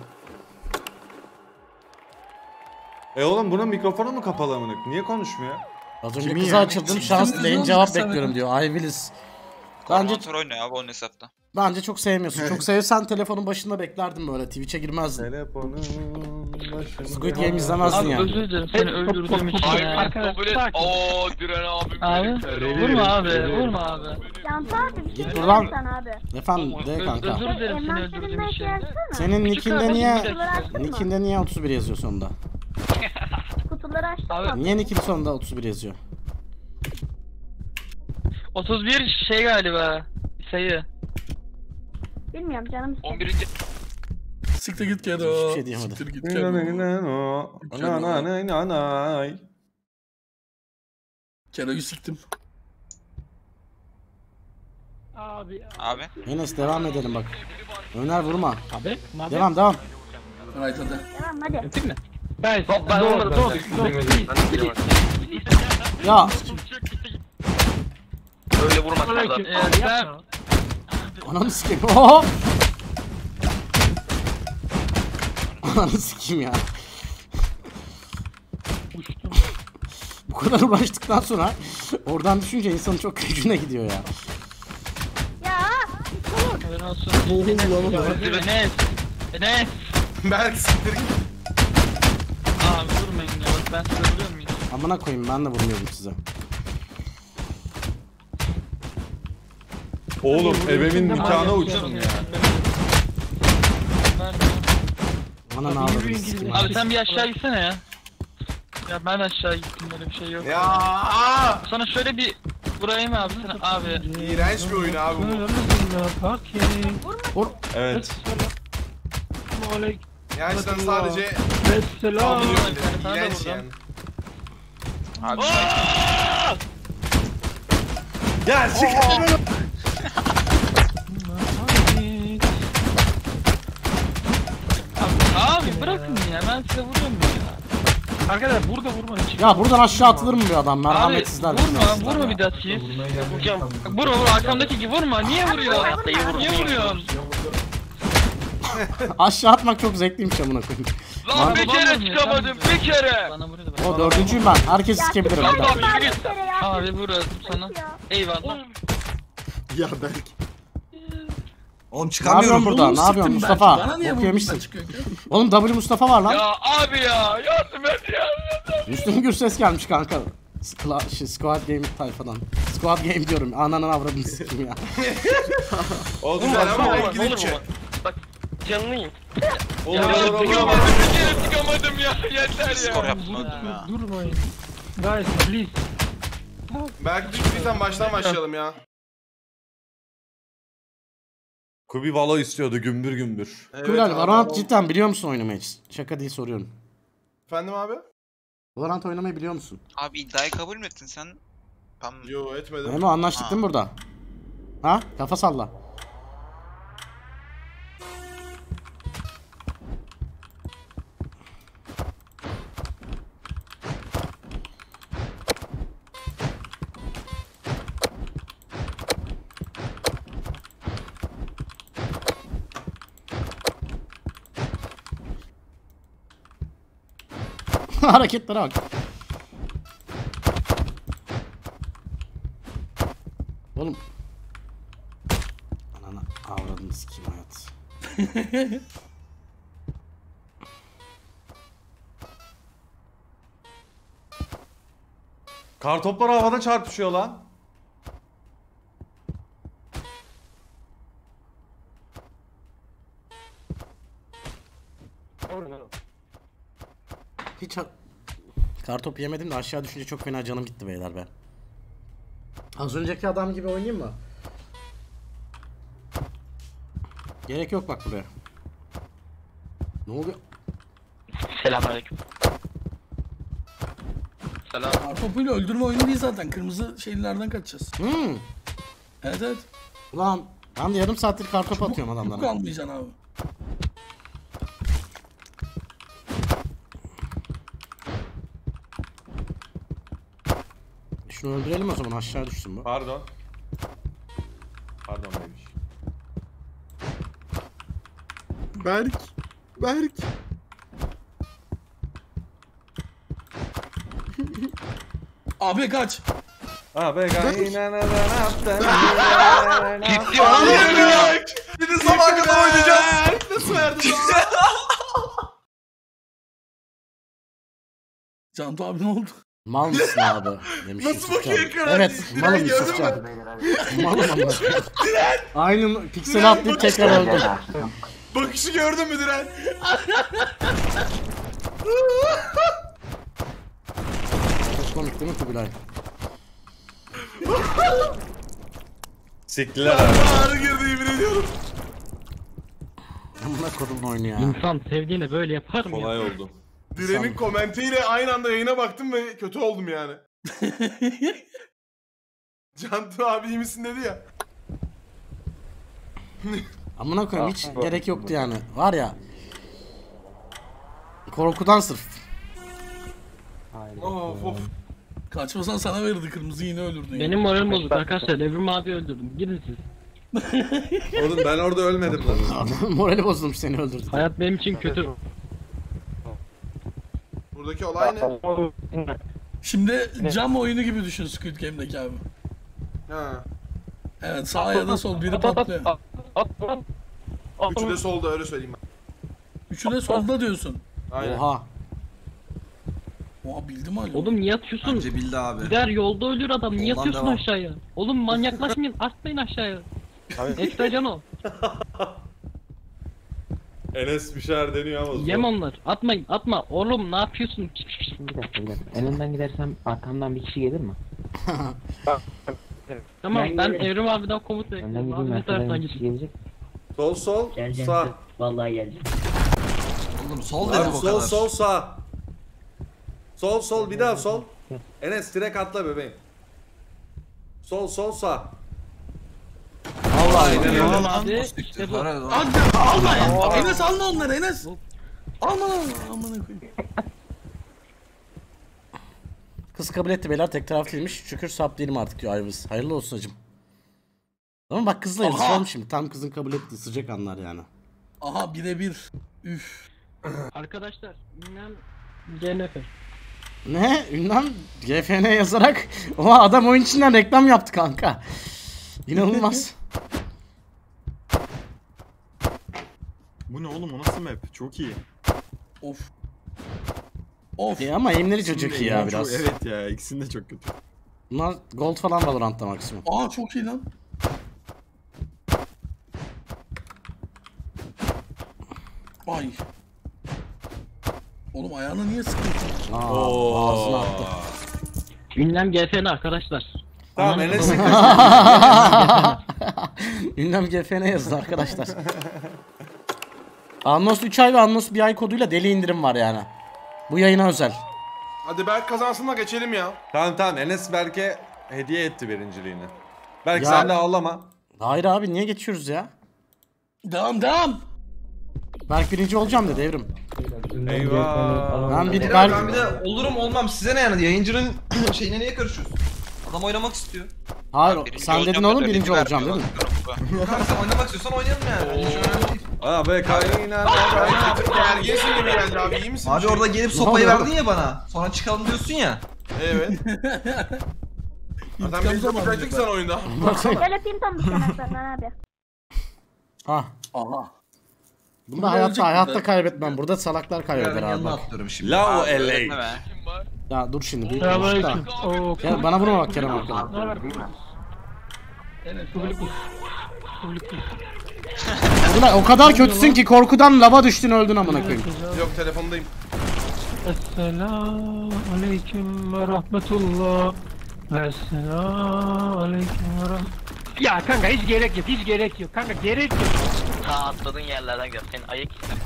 Oğlum bunun mikrofonu mu kapalı amınak? Niye konuşmuyor? Az önce kıza açıldım, şans deyin cevap bekliyorum diyor. I willis. Koordinatör oynuyor abi onun hesapta. Bence çok sevmiyorsun. Çok sevsen telefonun başında beklerdim böyle. Twitch'e girmezdin. Telefonun başında. Squid Game izlemezdin yani. Abi özür dilerim. Seni öldürdüğüm için ya. Arkadaşlar. Ooo Diren abim. Abi. Vurma abi. Yanta abi. Git buradan. Efendim de kanka. Özür dilerim seni öldürdüğüm için. Senin nickinde niye 31 yazıyor sonunda? Kutuları açtım. Niye nickin sonunda 31 yazıyor? 31 şey galiba. Sayı. Bilmiyorum canım. 11. Siktir git kedo. Siktir git kedo. Nananananay. Kedo'yu siktim. Abi. Enes devam edelim bak. Öner vurma. Abi. Devam. Hadi. Devam hadi. Ettin mi? Ben onları doğru. Ya. Öyle vurmak lazım. Ananı sikeyim. Oho! Ananı sikeyim ya. Bu kadar uğraştıktan sonra oradan düşünce insanın çok gücüne gidiyor ya. Ya! Ne? Ben siktir git. Abi vurmayın ya, ben size vuruyor muyum? Amına koyayım, ben de vurmuyordum size. Oğlum evimin nikahına uçtun ya. Bana ne ağladın sikim abi. Abi sen bir aşağı gitsene ya. Ya ben aşağı gittim, böyle bir şey yok. Ya aaa. Sana şöyle bir vurayım abi sana abi. İğrenç bir oyun abi bu. Evet. Yani sen sadece İğrenç yani. Abi aaa. Ya siktir. Abi bırakın ya, ben size vuruyorum ya. Arkadaşlar burada vurma hiç. Ya buradan aşağı atılır mı bir adam? Merhametsizler. Vurma bir daha siz. Vur arkamdaki gibi vurma. Niye vuruyor? Niye vuruyorsun? Aşağı atmak çok zevkliymiş amına koyayım. Lan bir kere çıkamadım, bir kere. O dördüncüyüm ben. Herkesi sikebilirim. Abi burası sana. Eyvallah. Ya belki. Oğlum çıkamıyorum buradan. Ne yapıyorsun Mustafa? Okuyamışsın. Oğlum W Mustafa var lan. Ya abi ya. Yardım et ya. Müslüm Gürses gelmiş kanka. Squad Game tayfadan. Squad Game diyorum. Ananı avradını s**eyim ya. Oğlum ben ama İngilizce. Bak canlıyım. Oğlum çıkamadım ya. Yeter ya. Skor yaptın ya. Durmayın. Guys please. Belki düştüysen baştan başlayalım ya. Kubi Valo istiyordu gümbür gümbür. Evet, Kubilay Valorant cidden biliyor musun oynamayı? Şaka değil soruyorum. Efendim abi? Valorant oynamayı biliyor musun? Abi iddiayı kabul mü ettin sen? Tam... Yo etmedim. Memo anlaştık değil mi burada? Ha? Kafa salla. Hareketlere bak. Oğlum. Ananı avradını sikeyim hayat. Kar topları havada çarpışıyor lan. Kar topu yemedim de aşağı düşünce çok fena canım gitti beyler be. Az önceki adam gibi oynayayım mı? Gerek yok bak buraya. Ne oluyor? Selamünaleyküm. Selam. Kar topuyla öldürme oyunu değil zaten. Kırmızı şeylerden kaçacağız. Hmm. Evet evet. Ulan ben de yarım saattir kar topu atıyorum adamlara. Çok kalmayacaksın abi. Şunu öldürelim o zaman, aşağı düşsün bu. Pardon. Pardon beymiş. Berk. Berk. Abi kaç. Abi kaç. Gitti oğlum. Biz sabah kadar oynayacağız. Nasıl verdin? Cantu abi ne oldu? Mal mısın abi? Demiş. Nasıl bakıyor ekrana? Evet, malım Yusuf abi. Malım abi. Diren! Aynı pikseli atlayıp tekrar öldüm. Bakışı gördün mü Diren? Çok komik değil mi Kubilay? Siktiler abi. Ağrı girdi, yemin ediyorum. Bunlar kodun oyunu ya. İnsan sevdiğine böyle yapar mı? Kolay oldu. Diren'in komentiyle aynı anda yayına baktım ve kötü oldum yani. Cantu abi iyi misin dedi ya. Amına koyayım, hiç gerek yoktu yani. Var ya. Korkudan sırf. Of of. Kaçmasan sana verirdi kırmızı, yine öldürdün. Benim moralim bozuldu arkadaşlar. Evrim abi öldürdüm. Gidin siz. Oğlum ben orada ölmedim lan. Morali bozulmuş, seni öldürdüm. Hayat benim için kötü. Buradaki olay ne? Şimdi cam oyunu gibi düşün Squid Game'deki abi. Ha. Evet, sağ ya da sol biri patlıyor. Üçü de solda, öyle söyleyeyim ben. Üçü de solda diyorsun. Aynen. Oha. Oha, bildi mi Ali? Oğlum niye atıyorsun? Bence bildi abi. Gider yolda ölür adam, niye atıyorsun aşağıya? Oğlum manyaklaşmayın, atmayın aşağıya. Ekstra can o. Enes bir şeyler deniyor ama... Yem onlar, atmayın, atma. Oğlum ne yapıyorsun? Bir dakika, bir dakika. En önden gidersem arkamdan bir kişi gelir mi? Tamam, ben Evrim abiden komut bekliyorum. Abi ne taraftan gidecek? Sol, sol, geleceğim sağ. De. Vallahi geleceğim. Oğlum sol dedim o kadar. Sol, sol, sağ. Sol, sol, bir daha sol. Enes direkt atla bebeğim. Sol, sol, sağ. Aynen öyle. Hadi işte bu. Alma ya. Enes alma onları Enes. Alma lan. Amına koyayım. Kız kabul etti beyler, tek taraflıymış. Şükür sap değilim artık diyor Ayvız. Hayırlı olsun hacım. Tamam bak, kızla yazışalım şimdi. Tam kızın kabul ettiği sıcak anlar yani. Aha birebir. Üf. Arkadaşlar ünlem GNF. Ne? Ünlem GFN yazarak. Oha, adam oyun içinden reklam yaptı kanka. İnanılmaz. Bu ne oğlum, o nasıl map? Çok iyi. Of. Of. Ama aimleri çok iyi ya biraz. Evet ya, ikisinin de çok kötü. Bunlar gold falan Valorant'ta maksimum. Aa çok iyi lan. Ay. Oğlum ayağına niye sıkıyorsun? Aa, ağzına attı. Ünlem GFN arkadaşlar. Tamam Enes'e kaçtı. Ünlem GFN yazdı arkadaşlar. UNLOST 3 ay ve UNLOST 1 ay koduyla deli indirim var yani. Bu yayına özel. Hadi Berk kazansın da geçelim ya. Tamam tamam, Enes Berk'e hediye etti birinciliğini. Berk ya, sen de ağlama. Hayır abi, niye geçiyoruz ya? Devam devam. Berk birinci olacağım dedi Evrim. Eyvah. Ben bir, Berk... ben bir de olurum olmam size ne yani, yayıncının şeyine niye karışıyorsun? Adam oynamak istiyor. Hayır, sen dedin oğlum birinci olacağım dedin. Kanka oynamak istiyorsan oynayalım yani. Aa be kayna. Gerginsin gibi geldi abi, iyi misin? Abi orada gelip sopayı verdin ya bana. Sonra çıkalım diyorsun ya. Evet. Adam bizi tutacaktın sen oyunda. Gel atayım tam sana abi. Ha. Aha. Bunu da hayatta kaybetmem. Burada salaklar kaybeder abi. La o eley. Ya dur şimdi bir ya, bana vurma bak Kerem arkadaşım. O kadar kötüsün ki korkudan lava düştün, öldün amına koyayım. Yok telefondayım. Esselamu aleyküm ve rahmetullah. Esselamu aleyküm ve rahmetullah. Ya kanka hiç gerek yok, hiç gerek yok. Kanka gerek yok. Ta atladığın yerlerden gör. Senin ayak izin.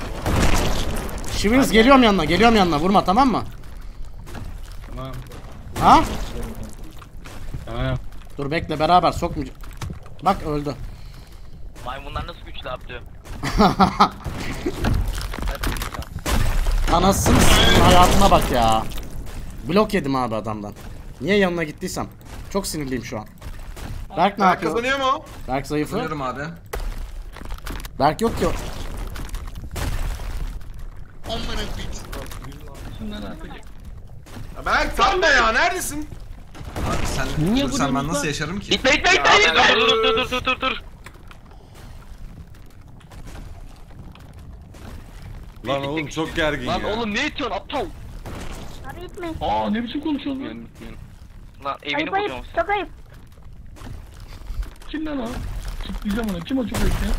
Şivirus geliyorum yanına, geliyorum yanına. Vurma tamam mı? Tamam. Ha? Tamam. Dur bekle beraber sokmayacağım. Bak öldü. Maymunlar nasıl güçlü yaptı? Anasını hayatına bak ya. Blok yedim abi adamdan. Niye yanına gittiysem. Çok sinirliyim şu an. Berk ne yapıyor? Kazanıyor mu? Berk zayıfı. Biliyorum abi. Berk yok ki. Berk sen de ya neredesin? Abi sen niye dursan ben nasıl yaşarım ki? Gitme gitme gitme. Dur. Lan oğlum çok gergin lan ya. Lan oğlum ne itiyorsun aptal? Abi itme. Aa ne biçim konuşuyorsun lan? Lan evini buluyor musun? Çok ayıp. Kim lan o? Çıklayacağım ona. Kim o çok ayıp ya?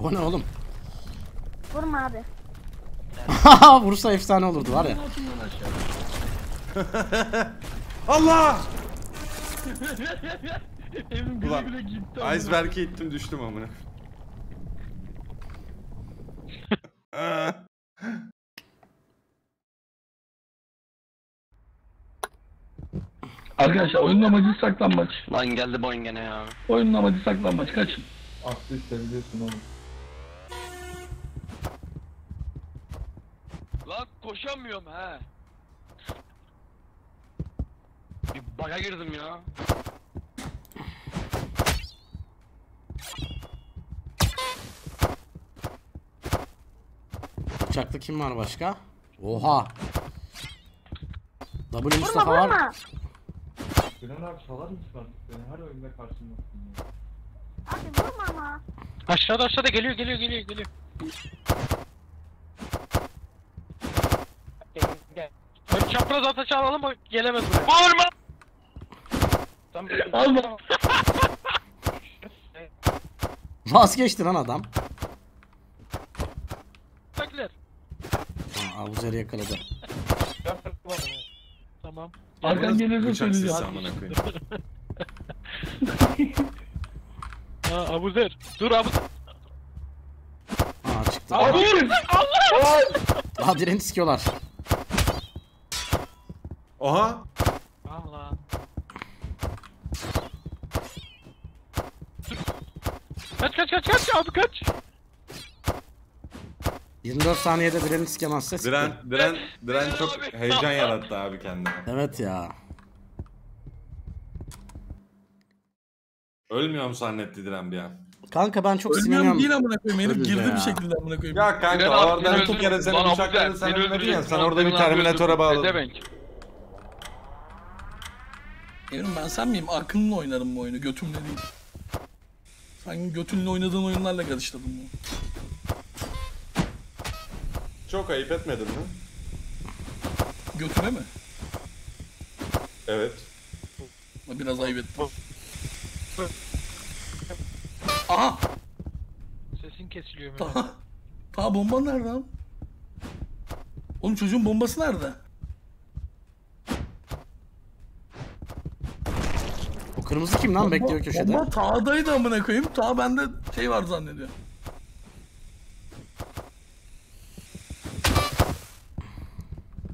O ne oğlum? Vurma abi. Vursa efsane olurdu var ya. Allah! Ulan iceberg'e ittim düştüm amına. Arkadaşlar oyunun amacı saklanmaç. Lan geldi boyun gene ya. Oyunun amacı saklanmaç kaçın. Aklı seviyorsun oğlum. Lan koşamıyorum he. Bir bug'a girdim ya. Uçakta kim var başka? Oha. W Mustafa var. Gülhan abi salar mısın artık? Her oyunda karşımdasın. Abi vurma ama. Aşağıda geliyor. Gel. Çapraz ataç alalım bak gelemez buraya. Vurma. Tamam. Alma. Vazgeçti lan adam. Avuzer'i yakaladı. Tamam. Arkan gelirse söyleyeceğim. Ha Abuzer. Dur Abuzer. Aa çıktı. Abuzer! Allah! Aa direni sikiyorlar. Oha! Allah! Kaç abi kaç! 24 saniyede direni sikemezse siktir. Diren çok heyecan yarattı abi kendine. Evet ya. Ölmüyorum zannetti Diren bir an. Kanka ben çok sinirliyim. Ölmüyorum değil amına koyayım. Herif girdi bir şekilde amına koyayım. Ya kanka oradan iki kere senin uçaklarını sen ölmedin ya. Sen orada bir Terminator'a bağladın. Evrim ben sen miyim? Aklımla oynarım bu oyunu. Götümle değil. Sanki götünle oynadığın oyunlarla karıştırdım bunu. Çok ayıp etmedin mi? Götüne mi? Evet. Biraz ayıp ettim. Aha! Sesin kesiliyor böyle. Ta bomban nerede lan? Oğlum çocuğun bombası nerede? O kırmızı kim lan? Bomba, bekliyor köşede. Bomba Taha'daydı amına koyayım. Taha bende şey var zannediyor.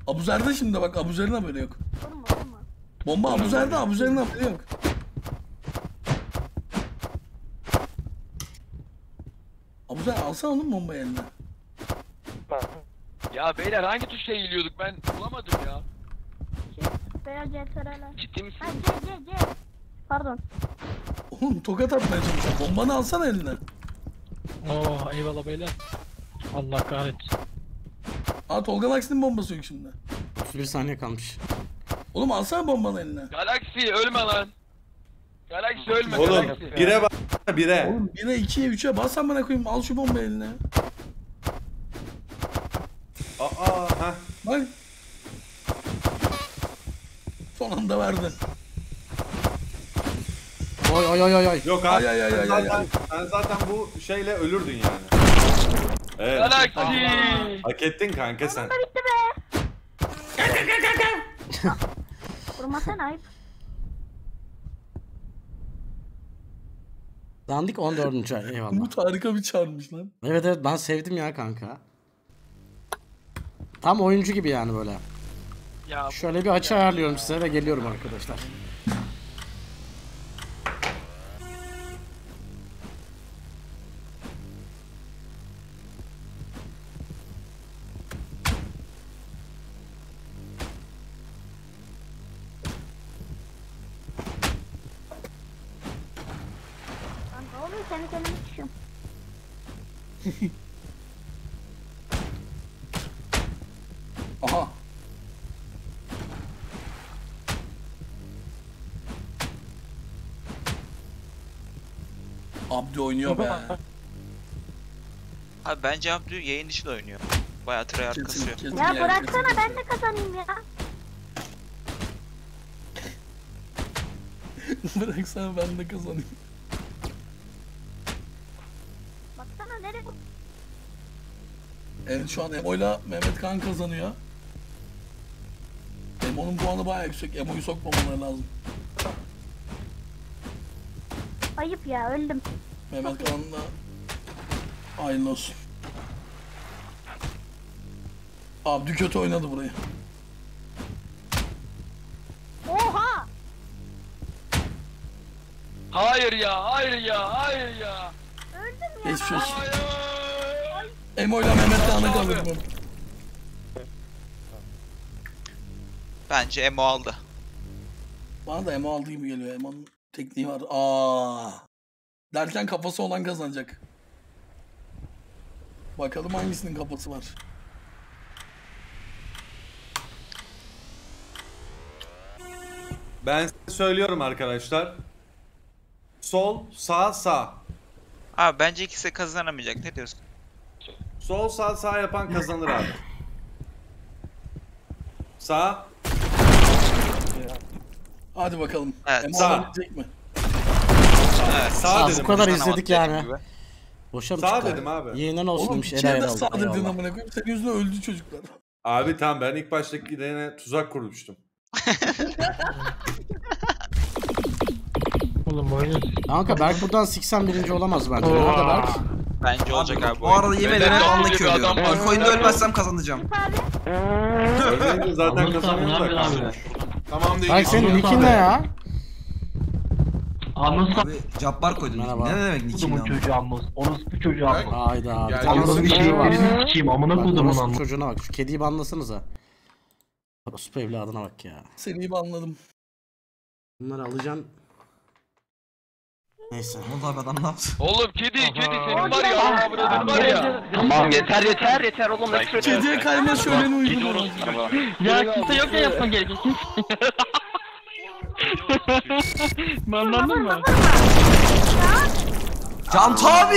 Abuzer'de şimdi bak Abuzer'in haberi yok. Olma. Bomba Abuzer'de Abuzer'in haberi yok. Abuzer alsana oğlum bombayı eline. Ya beyler hangi tuşla eğiliyorduk ben bulamadım ya. Ciddi misin? Ha gel. Pardon. Oğlum tokat atmaya çalışıyor. Bombanı alsana eline. Oo eyvallah beyler. Allah kahretsin. Aa Tolga Galaxy'nin bombası yok şimdi. 31 saniye kalmış. Oğlum alsana bombanı eline. Galaxy ölme lan. Galaxy ölme. Oğlum 1'e bas 1'e. Oğlum 1'e 2'ye 3'e basam bana koyayım al şu bombayı eline. Aa ha. Bak. Son anda verdi. Oy. Yok abi. Ben zaten bu şeyle ölürdün yani. Evet. Galaksi. Hak ettin kanka sen. Sonunda bitti be. Gel. Vurmasana ayıp. Dandik 14. ay. Eyvallah. Umut harika bir çarmış lan. Evet evet ben sevdim ya kanka. Tam oyuncu gibi yani böyle. Ya, şöyle bir açı ayarlıyorum ya size ve geliyorum arkadaşlar. Aha. Abdü oynuyor be. Abi bence Abdü yayın dışında oynuyor. Bayağı tryhard kasıyor. Ya bıraksana ben de kazanayım ya. Bıraksana ben de kazanayım. Baksana nereye? Evet şu an Emo'yla Mehmet Kan kazanıyor. Emo'nun puanı bayağı yüksek. Emo'yu sokmamaları lazım. Ayıp ya öldüm. Mehmet Kan'ın da hayırlı olsun. Abdü kötü oynadı burayı. Oha! Hayır ya, hayır ya, hayır ya. Öldüm ya. Hiçbir şey. Emo ile Mehmet Kan'ı kalırım. Bence Emo aldı. Bana da Emo aldı gibi geliyor. Emo'nun tekniği var. Aa! Derken kafası olan kazanacak. Bakalım hangisinin kafası var. Ben size söylüyorum arkadaşlar. Sol, sağ, sağ. Abi bence ikisi kazanamayacak. Ne diyorsun? Sol, sağ, sağ yapan kazanır abi. Sağ. Hadi bakalım. Evet, sağ. Mi? Evet, sağ dedim. Bu kadar izledik yani. Boşa mı çıktı? Sağ dedim abi. Yeğenen olsun demiş. İçeride sağ dedin amına koyayım. Senin yüzünden öldü çocuklar. Abi tamam ben ilk baştaki gidene tuzak kurmuştum. Oğlum oyunu. Kanka Berk buradan 81. olamaz bence. Nerede Berk? Bence olacak abi. Bu arada yemeden anlık ölüyorum. İlk oyunda ölmezsem kazanacağım. Ölmeyince zaten kazanacağım. Tamam değil. Ay senin nickin ne ya? Anlasın. Abi Cabbar koydun. Ne demek nickin ya? Çocuğu anlas. Orası bir çocuğu anlas. Hayda abi. Anlasın işini verin sikeyim. Amına koydum onu anlas. Çocuğuna bak. Şu kediyi banlasanıza. Orospu evladına bak ya. Seni banladım. Bunları alacağım. Neyse. Oğlum adam ne yaptı? Oğlum kedi kedi senin var ya. Abradın var ya. Tamam yeter yeter yeter oğlum. Kediye kayma şöyle uyudum. Ya kimse yok ya yapman gerekiyor. Anladın mı? Can tabi.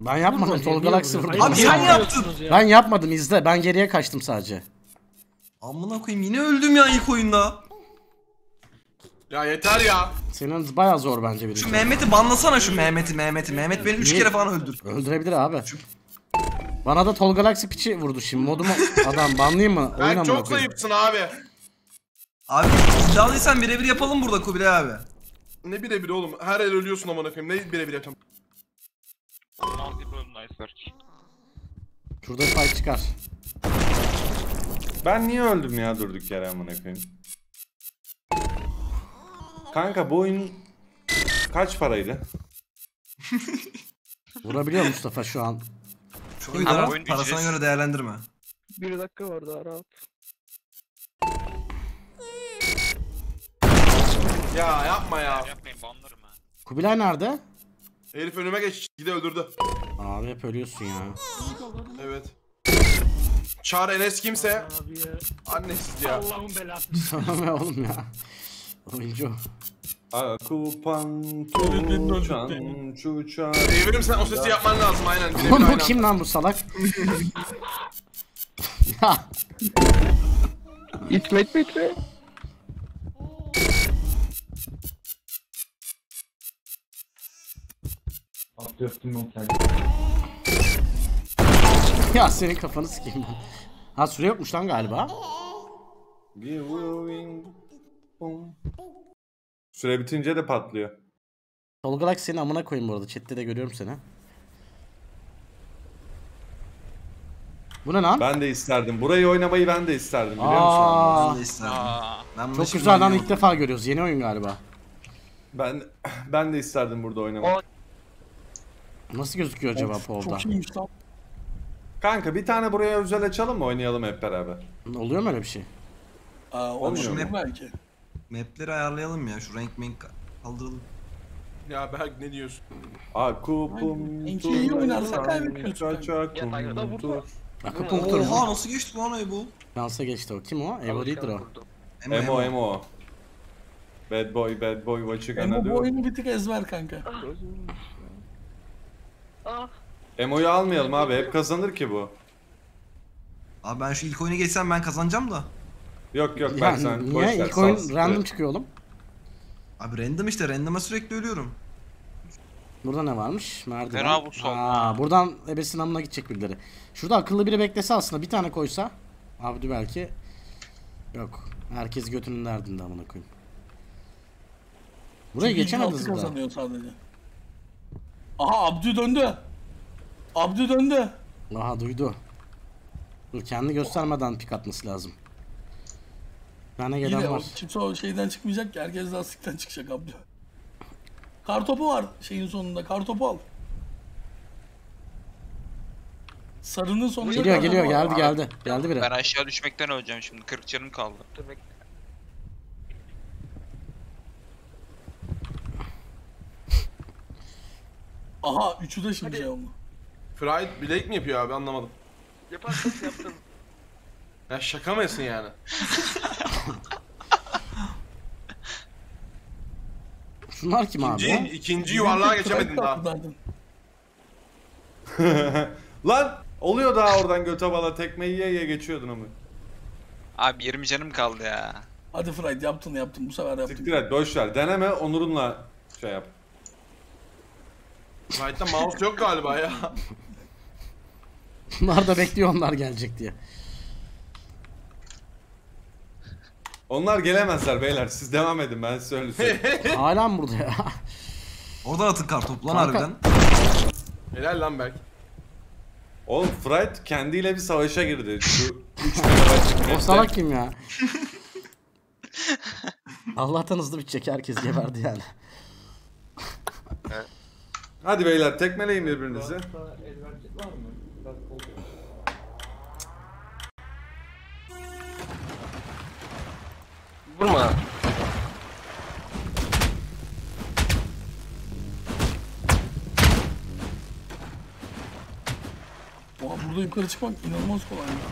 Ben yapmadım Tolgalak 0. Abi sen yaptın. Ben yapmadım izle. Ben geriye kaçtım sadece. Amına koyayım yine öldüm ya ilk oyunda. Ya yeter ya. Senin bayağı zor bence birinci. Şu Mehmet'i banlasana şu Mehmet'i. Mehmet beni 3 kere falan öldür. Öldürebilir abi. Bana da Tolgalaksi piçi vurdu şimdi modumu. Adam banlayayım mı? Oyna çok bakayım. Zayıfsın abi. Abi iddialıysan birebir yapalım burada Kubilay abi. Ne birebir oğlum? Her el ölüyorsun aman efendim. Ne birebir yapacağım? Şurada fight çıkar. Ben niye öldüm ya durduk yere aman efendim? Kanka bu oyun kaç paraydı? Vurabiliyor Mustafa şu an. Şu oyun parasına göre değerlendirme. Bir dakika var daha rahat. Ya yapma ya. Yapmayın banlarım ha. Kubilay nerede? Herif önüme geçti gide öldürdü. Abi hep ölüyorsun ya. Evet. Çağır Enes kimse. Annesiz ya. Allah'ın belası. Sana ne oğlum ya. Oyuncu. Akupan tuçan çuçan. Evrim sen o sesi yapman lazım aynen. Oğlum kim lan bu salak? İtme. Abdü öptüm ben kendimi. Ya senin kafanı sikeyim ben. Ha süre yokmuş lan galiba. Süre bitince de patlıyor. Tolgalak seni amına koyayım bu arada. Chat'te de görüyorum seni. Bu ne lan? Ben de isterdim. Burayı oynamayı ben de isterdim biliyor musun? Ben de isterdim. Çok güzel lan, ilk defa görüyoruz. Yeni oyun galiba. Ben de isterdim burada oynamayı. Nasıl gözüküyor acaba Paul'da? Kanka bir tane buraya özel açalım mı, oynayalım hep beraber? Oluyor mu öyle bir şey? Olmuyor mu? Map'leri ayarlayalım ya, şu renk menk kaldıralım. Ya Berk ne diyorsun? Akupunktur mu? Oha nasıl geçti lan Ebu? Dansa geçti o, kim o? Ebu değildir o. Emo. Bad boy what you gonna do? Emo boyunu bir tık ezber kanka. Emo'yu almayalım abi, hep kazanır ki bu. Abi ben şu ilk oyunu geçsem ben kazanacağım da. Yok ben yani, sen boş ver. Niye ilk oyun random çıkıyor oğlum? Abi random işte, random'a sürekli ölüyorum. Burada ne varmış? Merdiven. Buradan ebesin amına gidecek birileri. Şurada akıllı biri beklese aslında, bir tane koysa. Abdü belki. Yok. Herkes götünün derdinde amına koyayım. Buraya geçemediniz mi? Aha Abdü döndü. Aha duydu. Dur kendi göstermeden pik atması lazım. Bana gelen yine var. Kimse o şeyden çıkmayacak ki, herkes lastikten çıkacak Abdü. Kar topu var şeyin sonunda, kar topu al. Sarının sonunda geliyor geldi. Geldi biri. Ben aşağı düşmekten öleceğim şimdi, 40 canım kaldı. Dur bekle. Aha üçü de şimdi şey oldu. Fried Blake mi yapıyor abi, anlamadım. Yaparsın yaptım. Ya şaka mı etsin yani? Şunlar kim abi? İkinci yuvarlığa geçemedin daha. Lan oluyor daha, oradan göte bala tekmeyi ye geçiyordun ama. Abi 20 canım kaldı ya. Hadi Fried yaptın bu sefer yaptın. Siktir et boşver, deneme, onurunla şey yap. Fried'de mouse yok galiba ya. Bunlar da bekliyor onlar gelecek diye. Onlar gelemezler beyler, siz devam edin, ben size öyle söyleyeyim. Hala mı burada ya? Oradan atın kartopu lan harbiden. Helal lan Berk. Oğlum Fried kendiyle bir savaşa girdi. Şu 3 metre. O salak kim ya? Allah'tan hızlı bitecek, herkes geberdi yani. Hadi beyler tekmeleyin birbirinizi. Vurma. Oha burada yukarı çıkmak inanılmaz kolay ya.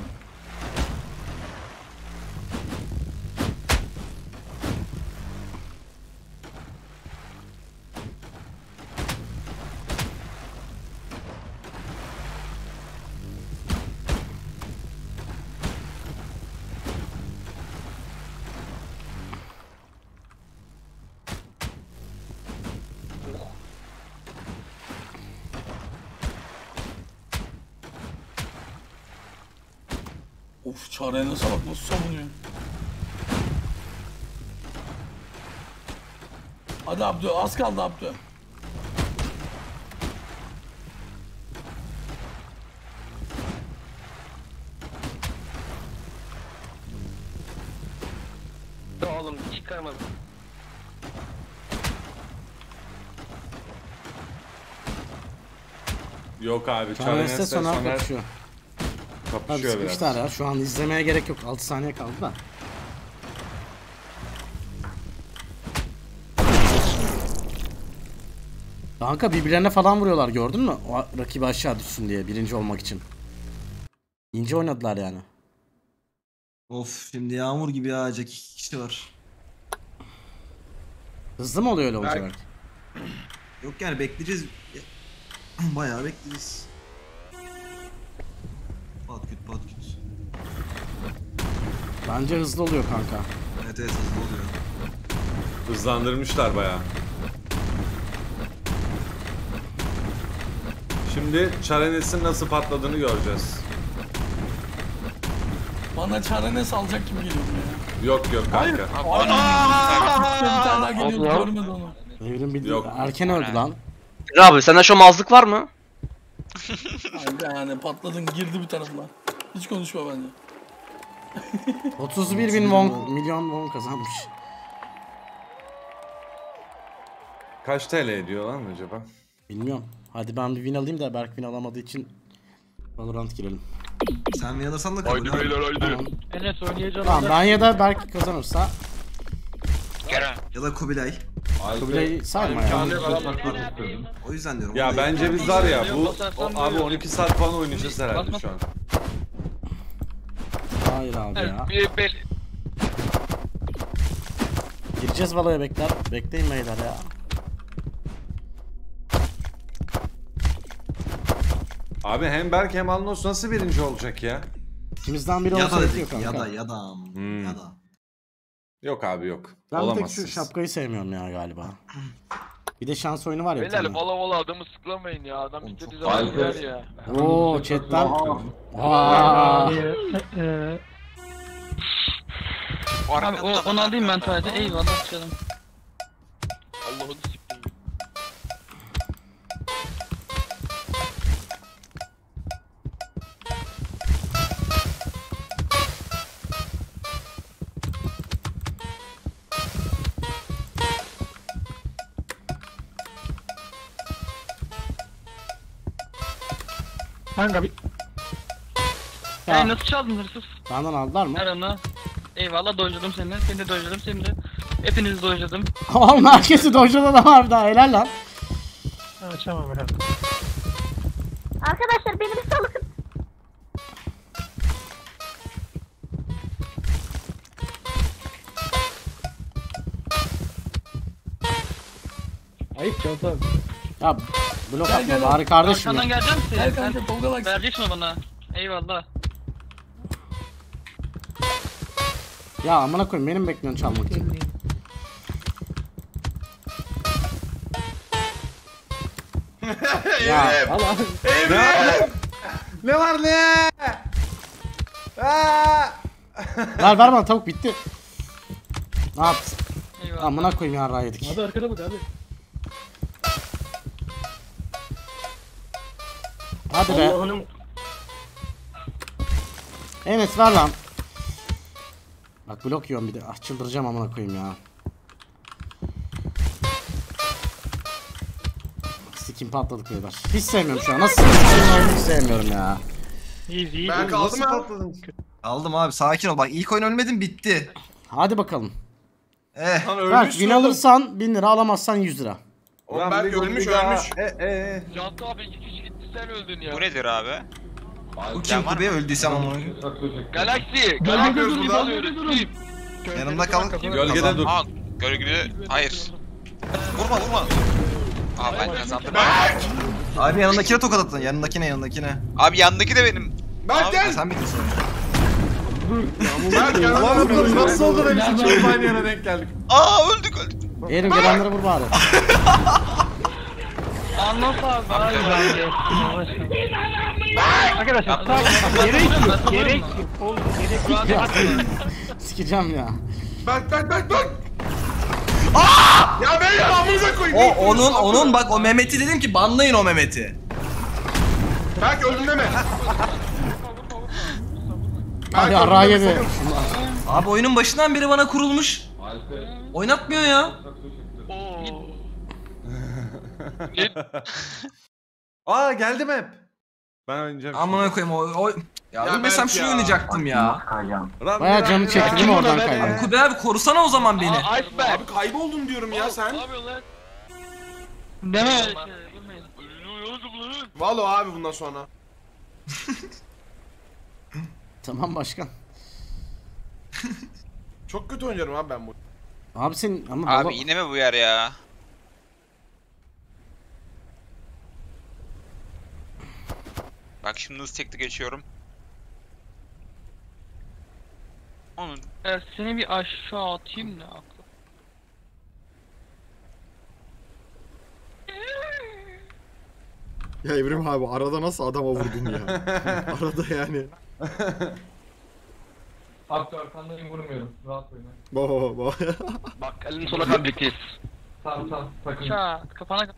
Of çareye nasıl bak, nasıl savunuyor. Hadi Abdü, az kaldı Abdü. Oğlum çıkamadım. Yok abi çareye sona kaçıyor. Abi sıkıştılar ya, şu an izlemeye gerek yok, 6 saniye kaldı da. Kanka birbirlerine falan vuruyorlar, gördün mü? O rakibi aşağı düşsün diye, birinci olmak için. İnce oynadılar yani. Of şimdi yağmur gibi yağacak, 2 kişi var. Hızlı mı oluyor öyle olacak? Yok yani bekleyeceğiz. Bayağı bekleyeceğiz. Patküt. Bence hızlı oluyor kanka. Evet hızlı oluyor. Hızlandırmışlar bayağı. Şimdi çarenesin nasıl patladığını göreceğiz. Bana çarene salacak gibi geliyor ya. Yok yok kanka. Aaaaaa! Bir tane daha görmedi onu. Evrim bildiğin erken öldü lan. Abi sende şomazlık var mı? Yani patladın girdi bir tarafına. Hiç konuşma bence. 31 milyon won kazanmış. Kaç TL ediyor lan acaba? Bilmiyorum. Hadi ben bir win alayım da Berk win alamadığı için Valorant girelim. Sen win alırsan da kazanır. Haydi beyler haydi. Enes oynayacağım. Tamam ben ya da Berk kazanırsa. Ya da Kubilay. Kubilay'ı sarma ya. O yüzden diyorum. Ya bence biz var ya bu abi 12 saat falan oynayacağız herhalde şu an. Hayır abi ya. Gireceğiz Valo'ya bekler. Bekleyin beyler ya. Abi hem Berk hem Alnos nasıl birinci olacak ya? İkimizden biri olsa yok kanka. Ya da. Yok abi yok. Ben bir tek şu şapkayı sevmiyorum ya galiba. Bir de şans oyunu var ya. Beyler valla adamı sıklamayın ya. Adam işte düzenler ya. Ooo chatten. Abi onu alayım ben sadece. Eyvallah çıkalım. Allah'ını sikeyim. Kanka bir... Ya nasıl çaldın hırsız? Benden aldılar mı? Erhan'a. Eyvallah dojladım seni. Seni de dojladım, seni de. Hepinizi dojladım. Oğlum herkesi dojladı da var daha. Helal lan. Açamam herhalde. Arkadaşlar beni bir salın. Ayıp çaldı abi. Ya blok atma bari kardeşim ya. Geleceğim size. Vereceksin bana. Eyvallah. Ya amına koyayım benim bekliyorum çalmak için. Ya Allah. Ne var ne? Ver bana tavuk bitti. Ne yaptın? Amına koyayım yarrağı yedik. Abi arkada bak abi. Hadi be. Enes var lan. Bak blok yiyorum bir de. Ah çıldıracağım amına koyayım ya. Sikim patladık beyler. Hiç sevmiyorum şu an. Nasıl hiç sevmiyorum ya. İyi. Ben kaldım abi. Aldım abi sakin ol. Bak ilk oyun ölmedim bitti. Hadi bakalım. Bak win alırsan 1000 lira alamazsan 100 lira. Oğlum ben ölmüş. Cantu abi sen öldün ya. Bu nedir abi? Uçum kubeye öldüysem ama. Galaksi! Galaksi öldü lan. Yanımda kalın. Gölgede dur. Gölgede... Hayır. Vurma. Aa ben kazandım. Abi yanındakine tokat attın. Yanındakine. Abi yanındaki de benim. Ben gel! Sen bitirsin. Nasıl oldu da biz çok aynı yere denk geldik. Aa öldük. Eğerim gelenlere vur bari. Anlat abi. Arkadaşlar gerek oldu. Sikeceğim ya. Bak. Aa! Ya ben yanımıza koyayım. Onun bak o Mehmet'i dedim ki banlayın o Mehmet'i. Bak öldün deme. Hadi ara yedi. Abi oyunun başından beri bana kurulmuş. Oynatmıyor ya. Aa geldim hep. Ben oynayacağım. Amına koyayım o. Ya ölmesem şunu oynayacaktım ya. Baya canım çekti mi oradan kaydı. Kubi abi korusana o zaman beni. Abi kayboldun diyorum ya sen. Deme. Valo abi bundan sonra. Tamam başkan. Çok kötü oynuyorum abi ben bu. Abi sen ama abi yine mi bu yer ya? Bak şimdi hız tekli geçiyorum. Onun seni bir aşağı atayım da aklı. Ya Evrim abi arada nasıl adama vurdun ya? Arada yani. Hakkı arkandan vurmuyorum. Rahat oyna. Bak elini sola kal birlikteyiz. Tamam takın. Çak kafana çak.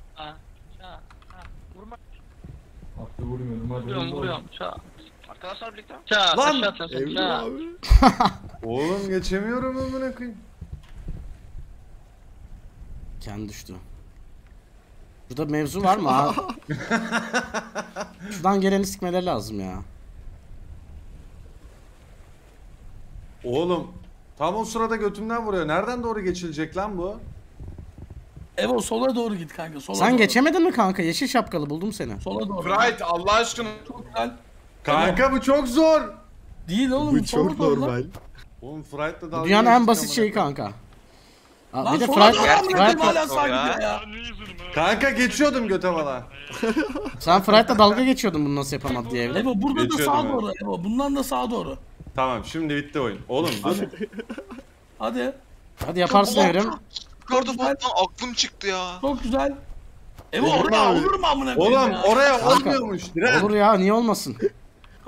Vurma. Hakkı vurmuyorum hadi. Vuruyorum çak. Arkadaşlar birlikte. Çak aşağı atıyorsun çak. Oğlum geçemiyorum amına koyayım. Kendi düştü. Burada mevzu var mı abi? Şuradan geleni sikmeleri lazım ya. Oğlum tam o sırada götümden vuruyor. Nereden doğru geçilecek lan bu? Evo sola doğru git kanka. Sola sen doğru. Geçemedin mi kanka? Yeşil şapkalı buldum seni. Sola doğru. Bright Allah aşkına. Kanka bu çok zor. Değil oğlum. Bu çok normal. Oğlum Fright'la dalga. Dünyanın en basit şeyi kanka. Aa, bir de Fright'la. Kanka geçiyordum göte bana. Sen Fright'la dalga geçiyordun bunu nasıl yapamadı diye evde. Evo burada geçiyordum da sağa doğru. Evo bundan da sağa doğru. Tamam şimdi bitti oyun. Oğlum hadi. Hadi. Hadi yaparsın Evrim. Gördüm aklım çıktı ya. Çok güzel. Evo oraya olur mu amına koyayım? Oğlum oraya olmuyormuş Diren. Olur ya niye olmasın?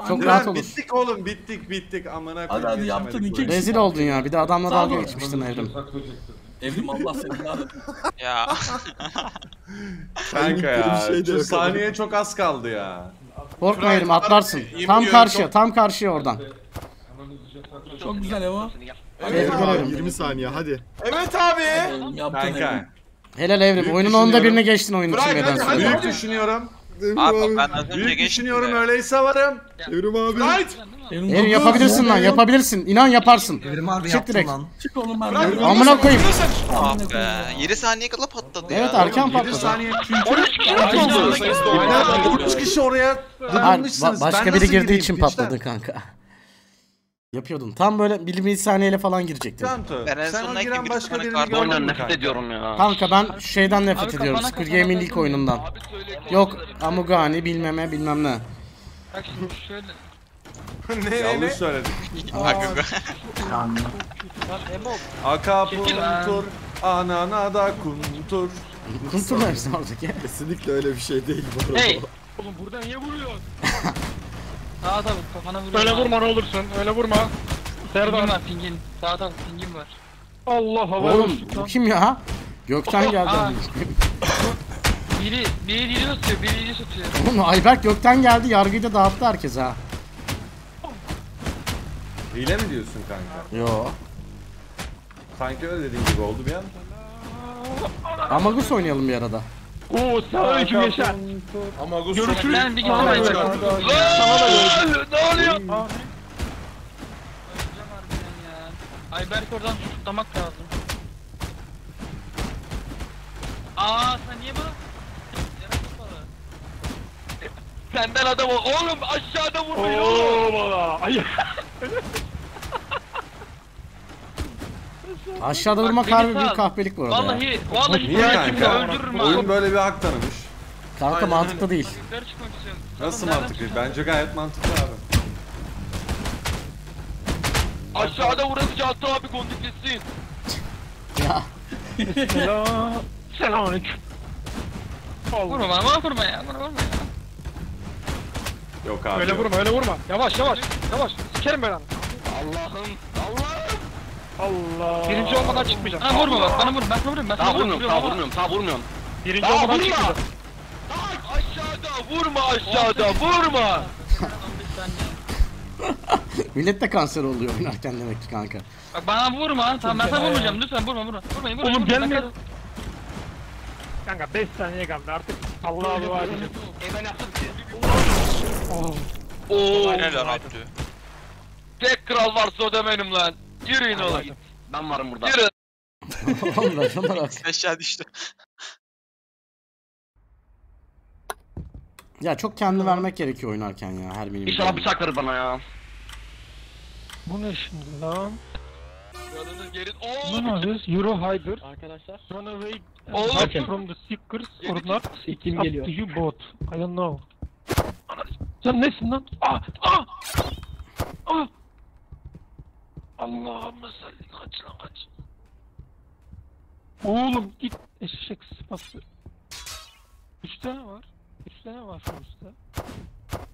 Çok rahat olur. Bittik oğlum bittik amına koyayım. Hadi yaptın iki. Rezil oldun ya. Bir de adamla dalga geçmiştin Evrim. Evrim Allah seni lanet. Ya. Kanka ya. Şu saniye çok az kaldı ya. Korkma Evrim atlarsın. Tam karşıya oradan. Çok güzel Evo. Evet abi 20 saniye hadi. Evet abi. Kanka. Helal Evrim oyunun onda birini geçtin oyunun için nedense. Büyük düşünüyorum. Abi ben az önce düşünüyorum öyleyse varım. Evrim abi. Evrim yapabilirsin lan yapabilirsin. İnan yaparsın. Evrim abi çık direkt. Çık oğlum abi. Amına koyayım. Abi 7 saniye kala patladı ya. Evet erken patladı. 7 saniye çünkü 13 kişi oldu. 13 kişi oraya dönmüşsünüz. Başka biri girdiği için patladı kanka. Yapıyordum. Tam böyle milisaniyeyle falan girecektim. Sen o giren başka birini gördün mü kanka? Kanka ben şu şeyden nefret ediyorum. Squid Game'in ilk oyunundan. Yok Amugani bilmem ne. Bak şimdi şöyle. Yanlış söyledim. Akapuntur ananada kuntur. Kuntur dersin artık ya. Kesinlikle öyle bir şey değil bu arada. Hey! Oğlum burada niye vuruyorsun? Sağa da kafana vuruyor. Öyle vurma ne olursun. Öyle vurma. Serdar pingin. Sağda pingin var. Allah Allah. Oğlum bu kim ya? Gökten geldi. Biri tutuyor. Oğlum Ayberk gökten geldi. Yargıyı da dağıttı herkes ha. Hile mi diyorsun kanka? Yo. Sanki öyle dediğin gibi oldu bir an. Amagus oynayalım bir arada. Oo sağ öyküm yaşa. Görüşürüz. Ben bir gidiyorum Ayberk. Ne oluyor? Ayberk oradan tutlamak lazım. Aa sen niye bana? Senden adam ol. Oğlum aşağıda vurmuyor. Oo bana. Aşağıda vurmak harbi bir kahpelik bu arada. Vallahi niye kanka? Oyun böyle bir hak tanımış. Kanka aynen, mantıklı aynen. Değil. Nasıl mantıklı? Bence gayet mantıklı abi. Aşağıda vuracak hatta abi kondiklesin. Ya. Selamünaleyküm. Vurma ya. Yok abi. Öyle vurma. Yavaş. Sikerim ben onu. Allah'ım. Allah. Birinci olmadan çıkmayacağım. Ha vurma bak bana vur. Ben sana vurmuyorum. Birinci olmadan çıkmayacağım. Aşağıda vurma. Millet de kanser oluyor oynarken demek ki kanka. Bak bana vurma. Tamam ben sana vurmayacağım. Lütfen vurma. Oğlum gelmiyor. Kanka 5 saniye kaldı artık. Allah'a dua edin. Ooo. Neler yaptı? Tek kral varsa o da benim lan. Yürüyün oğlum. Ben varım burada. Yürü. Oğlum aşağı düştü. Ya çok kendini vermek gerekiyor oynarken ya her bilim. İnşallah bıçakları bana ya. Bu ne şimdi lan? Ne yapacağız? Euro Hyper. Arkadaşlar. Runaway. Oğlum. From the Seekers. Ordular. Kim geliyor? Up to you bot. I don't know. Sen nesin lan? Ah. Allah'ım salli kaç. Oğlum git eşek sıpası. 3 tane var. 3 tane var şu üstte.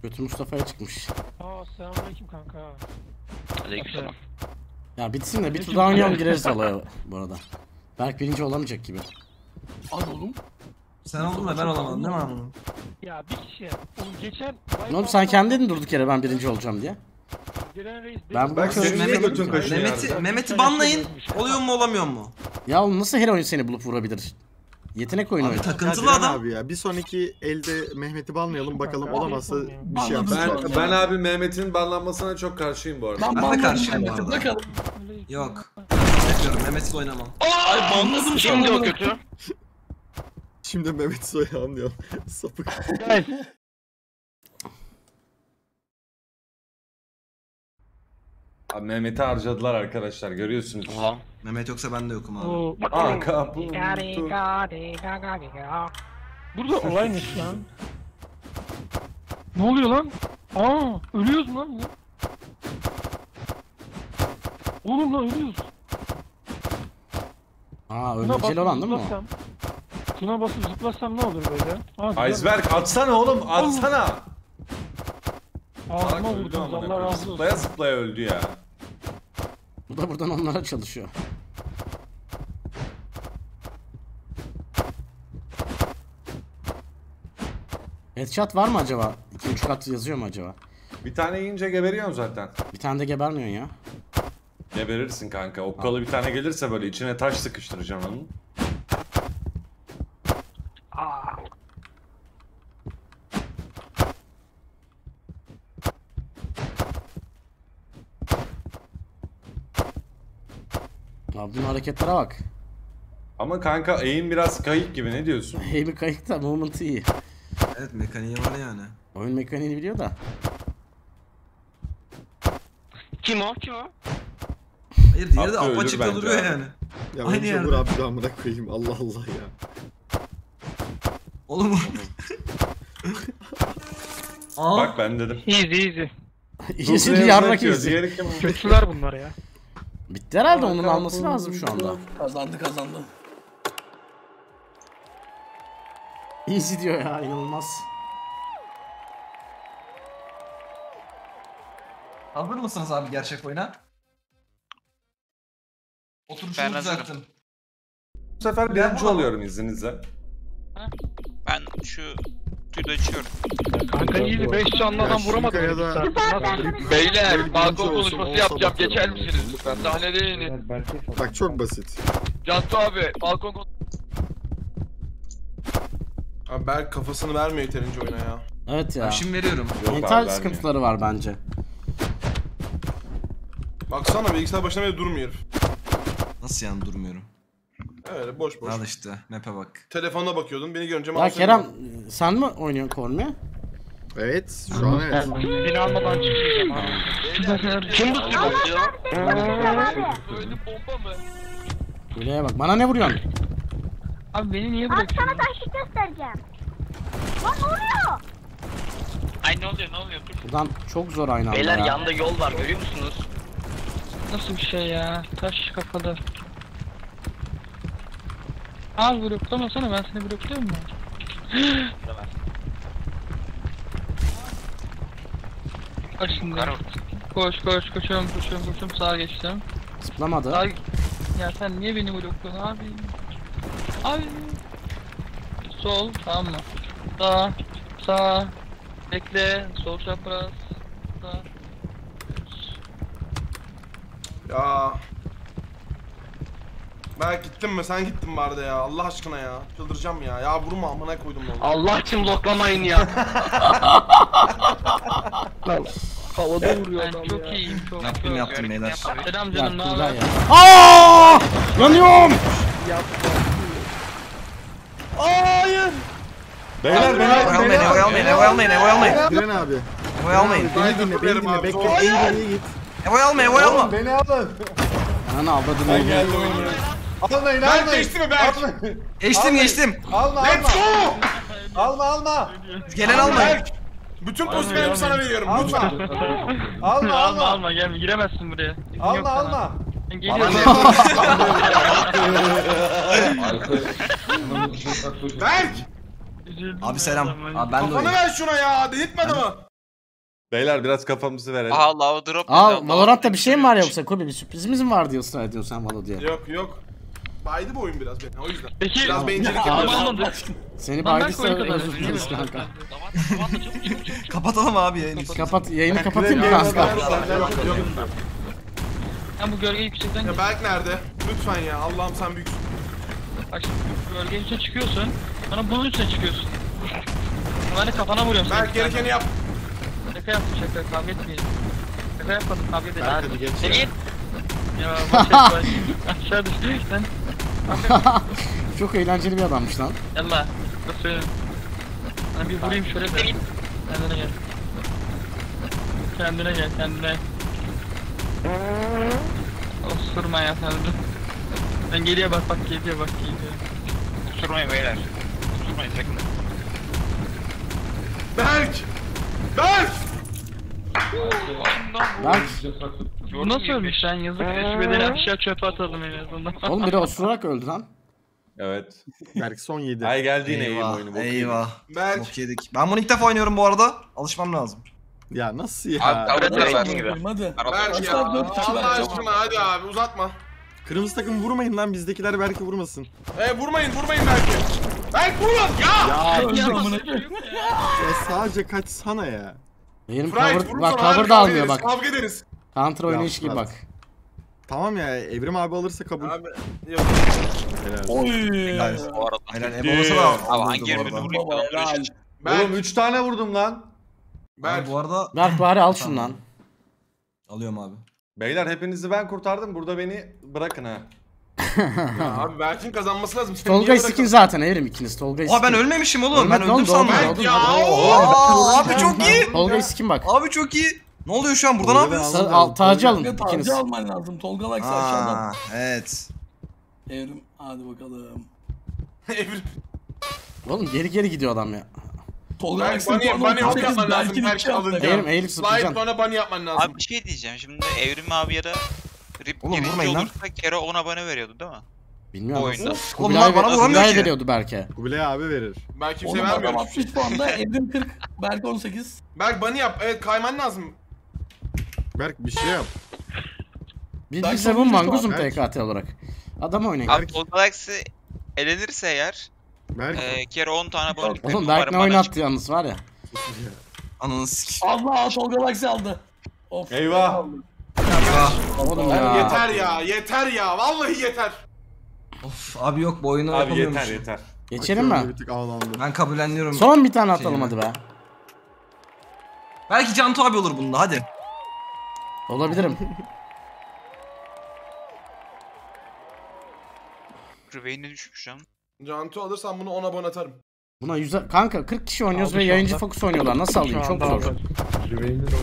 Götü Mustafa'ya çıkmış. Selamünaleyküm kanka. Aleykümselam. Ya bitsin de bir tur daha oynayalım, gireriz olaya bu arada. Berk birinci olamayacak gibi. Al oğlum. Sen oldun da ben olamadım değil mi abi bunu? Ya bir kişi. Oğlum geçen... Ne oğlum sen kendi dedin durduk yere ben birinci olacağım diye. Ben bak Mehmet'i banlayın. Oluyor mu olamıyor mu? Ya oğlum nasıl her oyun seni bulup vurabilir? Yetenek oyunu. Abi takıntılı adam. Abi ya bir sonraki elde Mehmet'i banlayalım bakalım, olamazsa bir şey yapsın. Ben abi Mehmet'in banlanmasına çok karşıyım bu arada. Ben de karşıyım bu arada. Bakalım. Yok. Yapıyorum, Mehmet'siz oynamam. Ay banladım şimdi o kötü. Şimdi Mehmet'siz oynayalım diyor. Sapık. Gel. Abi Mehmet'i harcadılar arkadaşlar, görüyorsunuz. Aha. Mehmet yoksa ben de yokum abi. Oo, aa kapı. Burada olay ne lan? Ne oluyor lan? Aa ölüyoruz mu lan? Oğlum lan ölüyoruz. Aa ölmeceli olan değil mi? Şuna basıp zıplasam ne olur böyle? Aa, Iceberg atsana oğlum, atsana. Ağzıma vurdum, Allah razı olsun. Zıplaya zıplaya öldü ya. Bu da buradan onlara çalışıyor. Headshot var mı acaba? 2-3 kat yazıyor mu acaba? Bir tane yiyince geberiyorsun zaten. Bir tane de gebermiyorsun ya. Geberirsin kanka. Okkalı bir tane gelirse böyle içine taş sıkıştıracağım onu. Bunun hareketlere bak. Ama kanka aim biraz kayık gibi, ne diyorsun? Aim'i kayık da movement'ı iyi. Evet mekaniği var yani. Oyun mekaniğini biliyor da. Kim o? Kim o? Hayır diğeri de apaçıkta duruyor yani. Ya aynı yerde. Vur abi damına koyayım, Allah Allah ya. Oğlum o. Bak ben dedim. Easy easy. Easy yarmak easy. Kötüler bunlar ya. Bitti herhalde, onun alması lazım şu anda. Kazandı kazandı. Easy diyor ya, inanılmaz. Hazır mısınız abi gerçek oyuna? Oturuşunu düzelttim. Bu sefer birinci oluyorum izninizle. Ben şu tüyü açıyorum. Kanka iyi 5 canlı adam vuramadım. Beyler balkon konuşması yapacağım, geçer misiniz? Sahnede yeni. Bak çok basit. Cantu abi balkon konuşması. Abi Berk kafasını vermiyor yeterince oyuna ya. Evet ya. Şimdi veriyorum. Mental sıkıntıları var bence. Baksana bilgisayar başına bile durmuyor. Nasıl yani durmuyorum? Evet boş boş. Al işte map'e bak. Telefonuna bakıyordum, beni görünce ya Kerem var. Sen mi oynuyorsun Kormi'ye? Evet şu an evet. Beni almadan çıkacağım abi. Kim bu sürü bakıyor? Böyle bomba mı? Kuleye bak, bana ne vuruyorsun? Abi beni niye bırakıyorsun? Abi sana taşlık göstereceğim. Lan ne oluyor? Ay ne oluyor ne oluyor? Buradan çok zor aynı anda. Beyler ya. Yanda yol var görüyor musunuz? Nasıl bir şey ya? Taş kafada. Al bloklamasana, ben seni blokluyor muyum? Koş şimdi. Koş koş koşuyorum koşuyorum koşuyorum, sağa geçtim. Zıplamadı. Sağ... Ya sen niye beni blokluyorsun abi? Abi. Sol tamam mı? Sağ. Sağ. Bekle. Sol çapraz. Sağ. Ya. Ben gittim mi? Sen gittin vardı ya. Allah aşkına ya. Çıldıracağım ya. Ya vurma amına koydum lan. Allah için bloklamayın ya. Havada vuruyor adam ya. Çok iyiyim. Naklin yaptım beyler. Selam canım, ne haber? Aaaaaa! Yanıyorum! Hayır! Beyler beyler beyler. Ev oyalmayın. Diren abi. Ev oyalmayın. Beni dinle, beni dinle. Bekle. İyi git. Ev oyalma. Beni alın. Ana avladım ben geldi oyunu. Almayın almayın. Ben geçtim mi Berk? Geçtim. Alma. Let's go. Alma. Gelen almayın. Bütün pozisyonlarımı sana veriyorum. Lütfen. Alma. Gelme, giremezsin buraya. Alma. Ben geliyorum. Berk. Abi selam. Abi ben de. Kafanı ver şuna ya. Delirtme adamı. Beyler biraz kafamızı verelim. Aha lava drop. Aa Valorant'ta bir şey mi var yoksa? Kobi bir sürprizimiz mi var diye ısrar ediyorsan Valo diye. Yok yok. Baydı bu oyun biraz beni o yüzden. Peki. Biraz bencillik yapıyorum. Seni baydıysa özür dileriz kanka. Kapatalım abi yayını. Kapat yayını kapatayım kanka. Ben bu gölge yüksekten. Ya Berk nerede? Lütfen ya Allah'ım sen büyüksün. Bak şimdi gölgenin üstüne çıkıyorsun. Bana bunun üstüne çıkıyorsun. Ben de kafana vuruyorum. Berk gerekeni yap. Şaka yaptım şaka kavga etmeyelim. Şaka yapmadım kavga edelim. Berk hadi geç ya. Ya maşallah. Aşağı düştü işte. Çok eğlenceli bir adammış lan. Yallah. Nasıl öyle? Ben bir vurayım şöyle. Kendine gel. Kendine gel kendine. Osurma ya sanırım. Ben geriye bak bak geriye bak geriye. Osurmayın beyler. Osurmayın sakın. Berk! Berk! Berk! O nasıl ölmüş lan yazık bedeni aşağı çöpe atalım en azından. Oğlum biri osurarak öldü lan. Evet. Berk son yedi. Ay geldi yine iyi oyunu bok. Eyvah. Berk yedik. Ben bunu ilk defa oynuyorum bu arada. Alışmam lazım. Ya nasıl ya? Abi Berk ya. Allah aşkına hadi abi uzatma. Kırmızı takım vurmayın lan bizdekiler belki vurmasın. Vurmayın vurmayın belki. Berk vur lan ya. Ya sadece kaçsana ya. Benim cover da almıyor bak. Kavga ederiz. Counter oynayış gibi bak. Tamam ya Evrim abi alırsa kabul. Abi yok. Oy. Bu arada. Aynen Evrim alırsa abi hangi yerini vurayım ben? Oğlum 3 tane vurdum lan. Ben bu arada Berk bari al şunu lan. Alıyorum abi. Beyler hepinizi ben kurtardım. Burada beni bırakın ha. Ya abi Berk'in kazanması lazım. Tolga skin zaten Evrim ikiniz. Tolga skin. Aa ben ölmemişim oğlum. Ben öldüm sandım. Ya abi çok iyi. Tolga skin bak. Abi çok iyi. Ne oluyor şu an? Burada ne yapıyorsun? Tacı alın. Tacı alman lazım. Tolga Laksa aşağıdan. Evet. Evrim hadi bakalım. Evrim. Oğlum geri gidiyor adam ya. Tolga Laksa'nın bana hop yapman lazım. Belki alınca. Evrim eğilip zıplayacaksın. Slide bana bunny yapman lazım. Abi bir şey diyeceğim. Şimdi Evrim abi yere rip girince olursa kere 10 abone veriyordu değil mi? Bilmiyorum. Kubilay veriyordu Berk'e. Kubilay abi verir. Ben kimseye vermiyorum. Şu anda Evrim 40, Berk 18. Berk bunny yap. Evet kayman lazım. Berk bir şey yap. Bir savunman kuzum TKT olarak. Adam oynayın. Abi Tolga Laksa elenirse eğer kere 10 tane boyunca. Oğlum Berk ne oynattı yalnız var ya. Ananı sikeyim. Allah Tolga Laksa aldı. Of. Eyvah. Yeter ya yeter ya vallahi yeter. Of abi yok bu oyunu yapamıyormuş. Abi yeter. Geçelim mi? Ben kabullenmiyorum. Son bir tane atalım hadi be. Belki Cantu abi olur bunda hadi. Olabilirim. Rüveyne düşmüş canım. Cantu alırsan bunu 10 abone atarım. Buna 100'e kanka 40 kişi oynuyoruz ve yayıncı fokus oynuyorlar. Nasıl alayım? Çok zor.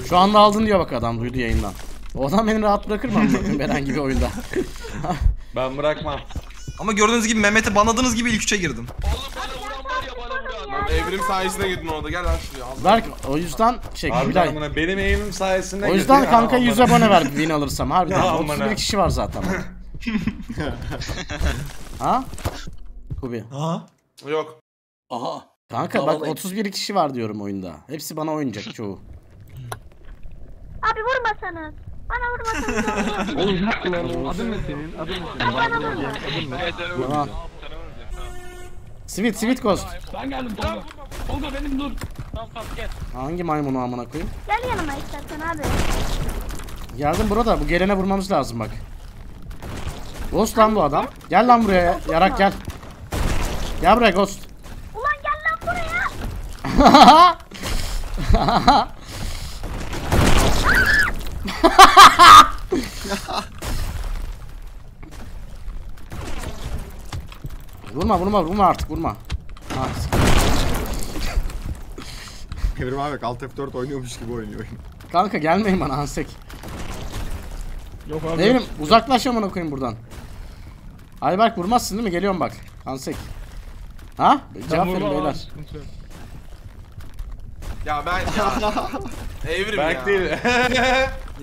Şu anda aldın diyor bak adam duydu yayından. O adam beni rahat bırakır mı herhangi bir oyunda? Ben bırakmam. Ama gördüğünüz gibi Mehmet'i banladığınız gibi ilk 3'e girdim. Evrim sayesinde gidin orada gel lan şuraya. Berk o yüzden şey Kubilay. Benim evim sayesinde. O yüzden kanka 100 abone ver win alırsam harbiden 31 kişi var zaten. Ha? Kubi. Ha? Yok. Aha. Kanka bak 31 kişi var diyorum oyunda. Hepsi bana oynayacak çoğu. Abi vurmasanız. Bana vurmasanız. Oğlum hak kullanın. Adın ne senin? Adın ne senin? Bana vurma. Adın ne? Sweet, Sweet Ghost. Ben geldim Tolga. Tolga benim dur. Tamam tamam gel. Hangi maymunu amına koyayım? Gel yanıma istersen abi. Geldim burada. Bu gelene vurmamız lazım bak. Ghost lan bu adam. Gel lan buraya yarak gel. Gel buraya Ghost. Ulan gel lan buraya. Vurma artık vurma. Evrim abi bak Alt F4 oynuyormuş gibi oynuyor. Kanka gelmeyin bana Hansek. Yok abi. Evrim uzaklaş amına koyayım buradan. Ayberk vurmazsın değil mi? Geliyorum bak. Hansek. Ha? Cevap verin beyler. Ya ben Evrim ya. Berk değil.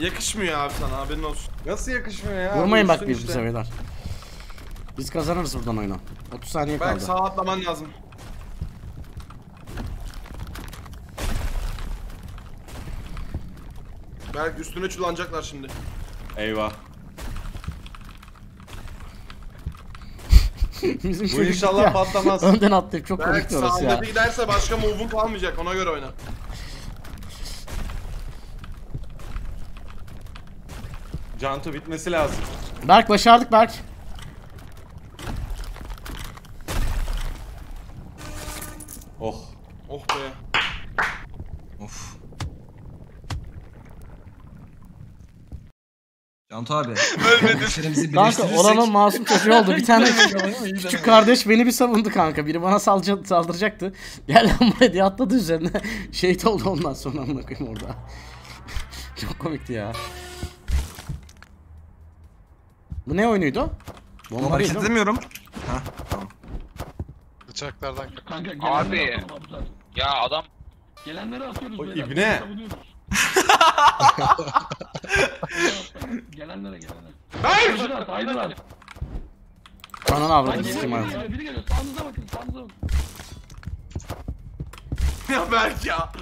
Yakışmıyor abi sana haberin olsun. Nasıl yakışmıyor ya? Vurmayın bak birbirimize beyler. Biz kazanırız buradan oyunu. 30 saniye kaldı. Berk sağa atlaman lazım. Belki üstüne çullanacaklar şimdi. Eyvah. Bu inşallah patlamaz. Önden atlayıp çok komik orası ya. Belki sağda bir giderse başka move'un kalmayacak, ona göre oyna. Canto bitmesi lazım. Berk başardık Berk. Oh. Oh be. Of. Canto abi. Ölmedi. Kanka oranın masum çocuğu oldu. Bir tane küçük kardeş beni bir savundu kanka. Biri bana saldıracaktı. Gel lan buraya diye atladı üzerine. Şehit oldu ondan sonra amına koyayım orada. Çok komikti ya. Bu ne oyunuydu? Bomba hareket edemiyorum. Ha tamam. Bıçaklardan kanka. Abi. Ya adam gelenleri atıyoruz. O ibne. Gelenlere. Hayır. Hayır. Bana ne avradın sikim abi. Biri geliyor. Sağınıza bakın. Sağınıza bakın. Ya Berk ya.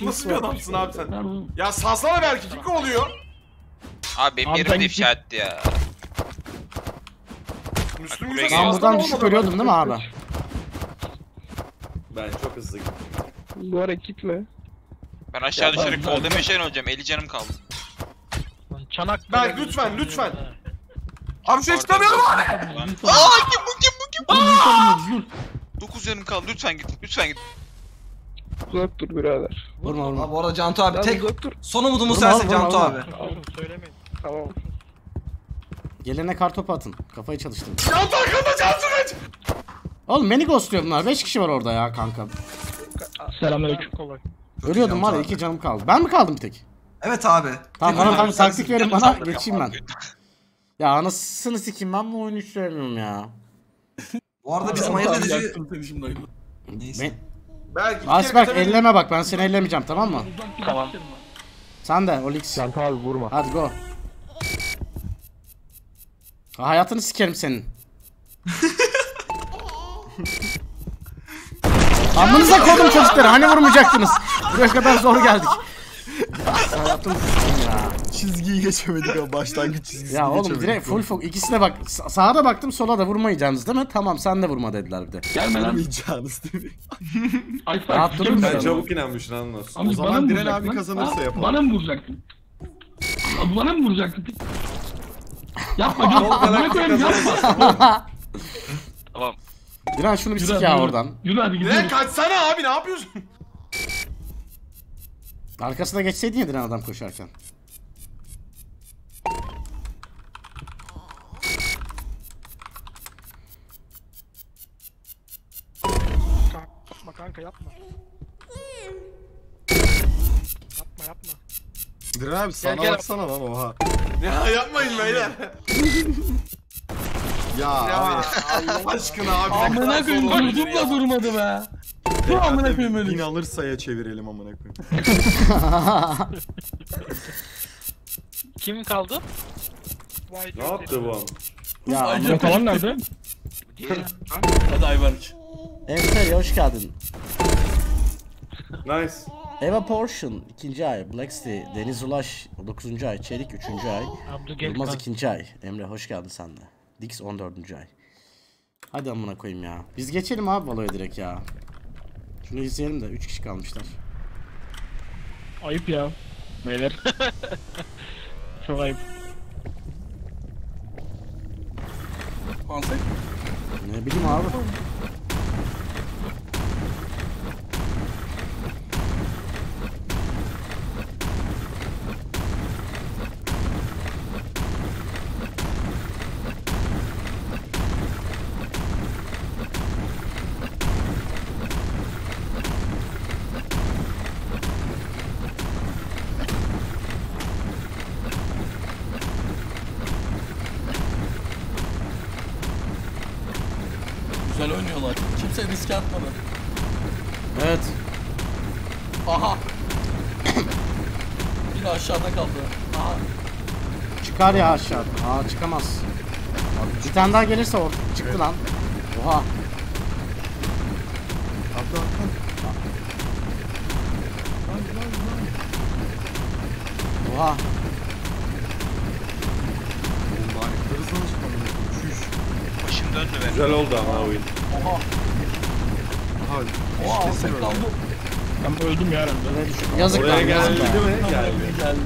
Nasıl bir adamsın abi sen? Ya salsana Berk'i. Kim oluyor? Abi benim yerim ifşa etti ya. Ben buradan düşük görüyordum değil mi abi? Ben çok hızlı gittim. Bu ara gitme. Ben aşağı düşerek golden meşen olacağım. 50 canım kaldı. Lan çanak. Ben lütfen lütfen. Abi şey istemiyorum abi. Aa kim bu? 9 canım kaldı. Lütfen git. Lütfen git. Uzak dur birader. Vurma. Abi bu arada Canto abi tek son umudumuz sensin Canto abi. Söylemeyin. Tamam. Gelene kar topu atın. Kafayı çalıştırın. Canto arkanda Canto aç. Oğlum beni ghostluyor bunlar. 5 kişi var orada ya kanka. Selamünaleyküm. Ölüyordum var ya, 2 canım kaldı. Ben mi kaldım bir tek? Evet abi. Tamam bana taktik verin bana. Geçeyim ben. Ya anasını sikeyim, ben bu oyunu hiç sevmiyorum ya. Bu arada bizim ayırt edici... Neyse. Asberk elleme bak, ben seni ellemeyeceğim tamam mı? Tamam. Sen de Olix. Canto abi vurma. Hadi go. Hayatını sikerim senin. Amınıza koydum çocukları, hani vurmayacaktınız? Buraya kadar zor geldik. Hayatımız ya. Çizgiyi geçemedik o başlangıç çizgisi. Ya oğlum direkt full ikisine bak. Sağa da baktım, sola da vurmayacağınız değil mi? Tamam sen de vurma dediler bir de. Vurmayacağınız değil mi? Ben çabuk inanmışsın anlasın. O zaman Diren abi kazanırsa yapalım. Bana mı vuracaktın? Bana mı vuracaktın? Yapma canım. Bana koyarım yapma. Tamam. Diren şunu bir sik ya oradan. Diren kaçsana abi, ne yapıyorsun? Arkasına geçseydin ya Diren adam koşarken. Kanka yapma. Yapma. Diren abi sana baksana lan oha. Ya yapmayın beyler. Ya Allah aşkına abi. Amına koyayım durdum da durmadı be. Bu amına koyayım öyle. Bin alır saya çevirelim amına koyayım. Kim kaldı? Ne yaptı bu? Ya amına kalan nerede? Hadi Ayvarç. Emre hoş geldin. Nice. Evaportion 2. ay, Black Sea, Deniz Ulaş 9. ay, Çelik 3. ay, Yılmaz 2. ay. Emre hoş geldin sen de. Dix 14. ay. Hadi amına koyayım ya. Biz geçelim abi baloya direkt ya. Şunu izleyelim de 3 kişi kalmışlar. Ayıp ya. Beyler. Çok ayıp. Ne bileyim abi. Risk atmadı. Evet. Aha. Yine aşağıda kaldı. Aha. Çıkar ya aşağıda. Aa çıkamaz. Abi, bir tane daha gelirse o çıktı evet. Lan. Oha. Atla. Oha. Başım döndü benim. Güzel oldu ama oyun. Oha. Aha. Oha. İşte oha. Ben öldüm ya herhalde. Yazık lan. Oraya geldi mi? Geldi.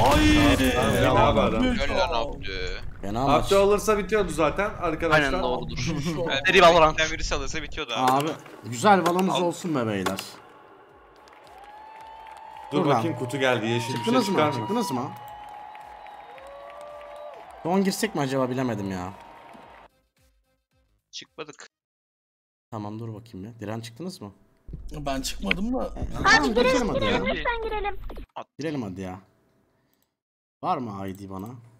Ay. Ne haber? Gönlün abdü. Abdü alırsa bitiyordu zaten arkadaşlar. Aynen doğrudur. Biri Valorant. Birisi alırsa bitiyordu abi. Abi güzel balonumuz olsun be beyler. Dur bakayım kutu geldi yeşil bir şey çıkar mı? Çıktınız mı? Son girsek mi acaba bilemedim ya. Çıkmadık. Tamam dur bakayım ya. Diren çıktınız mı? Ben çıkmadım da. Hadi girelim lütfen girelim. Girelim hadi ya. Var mı ID bana?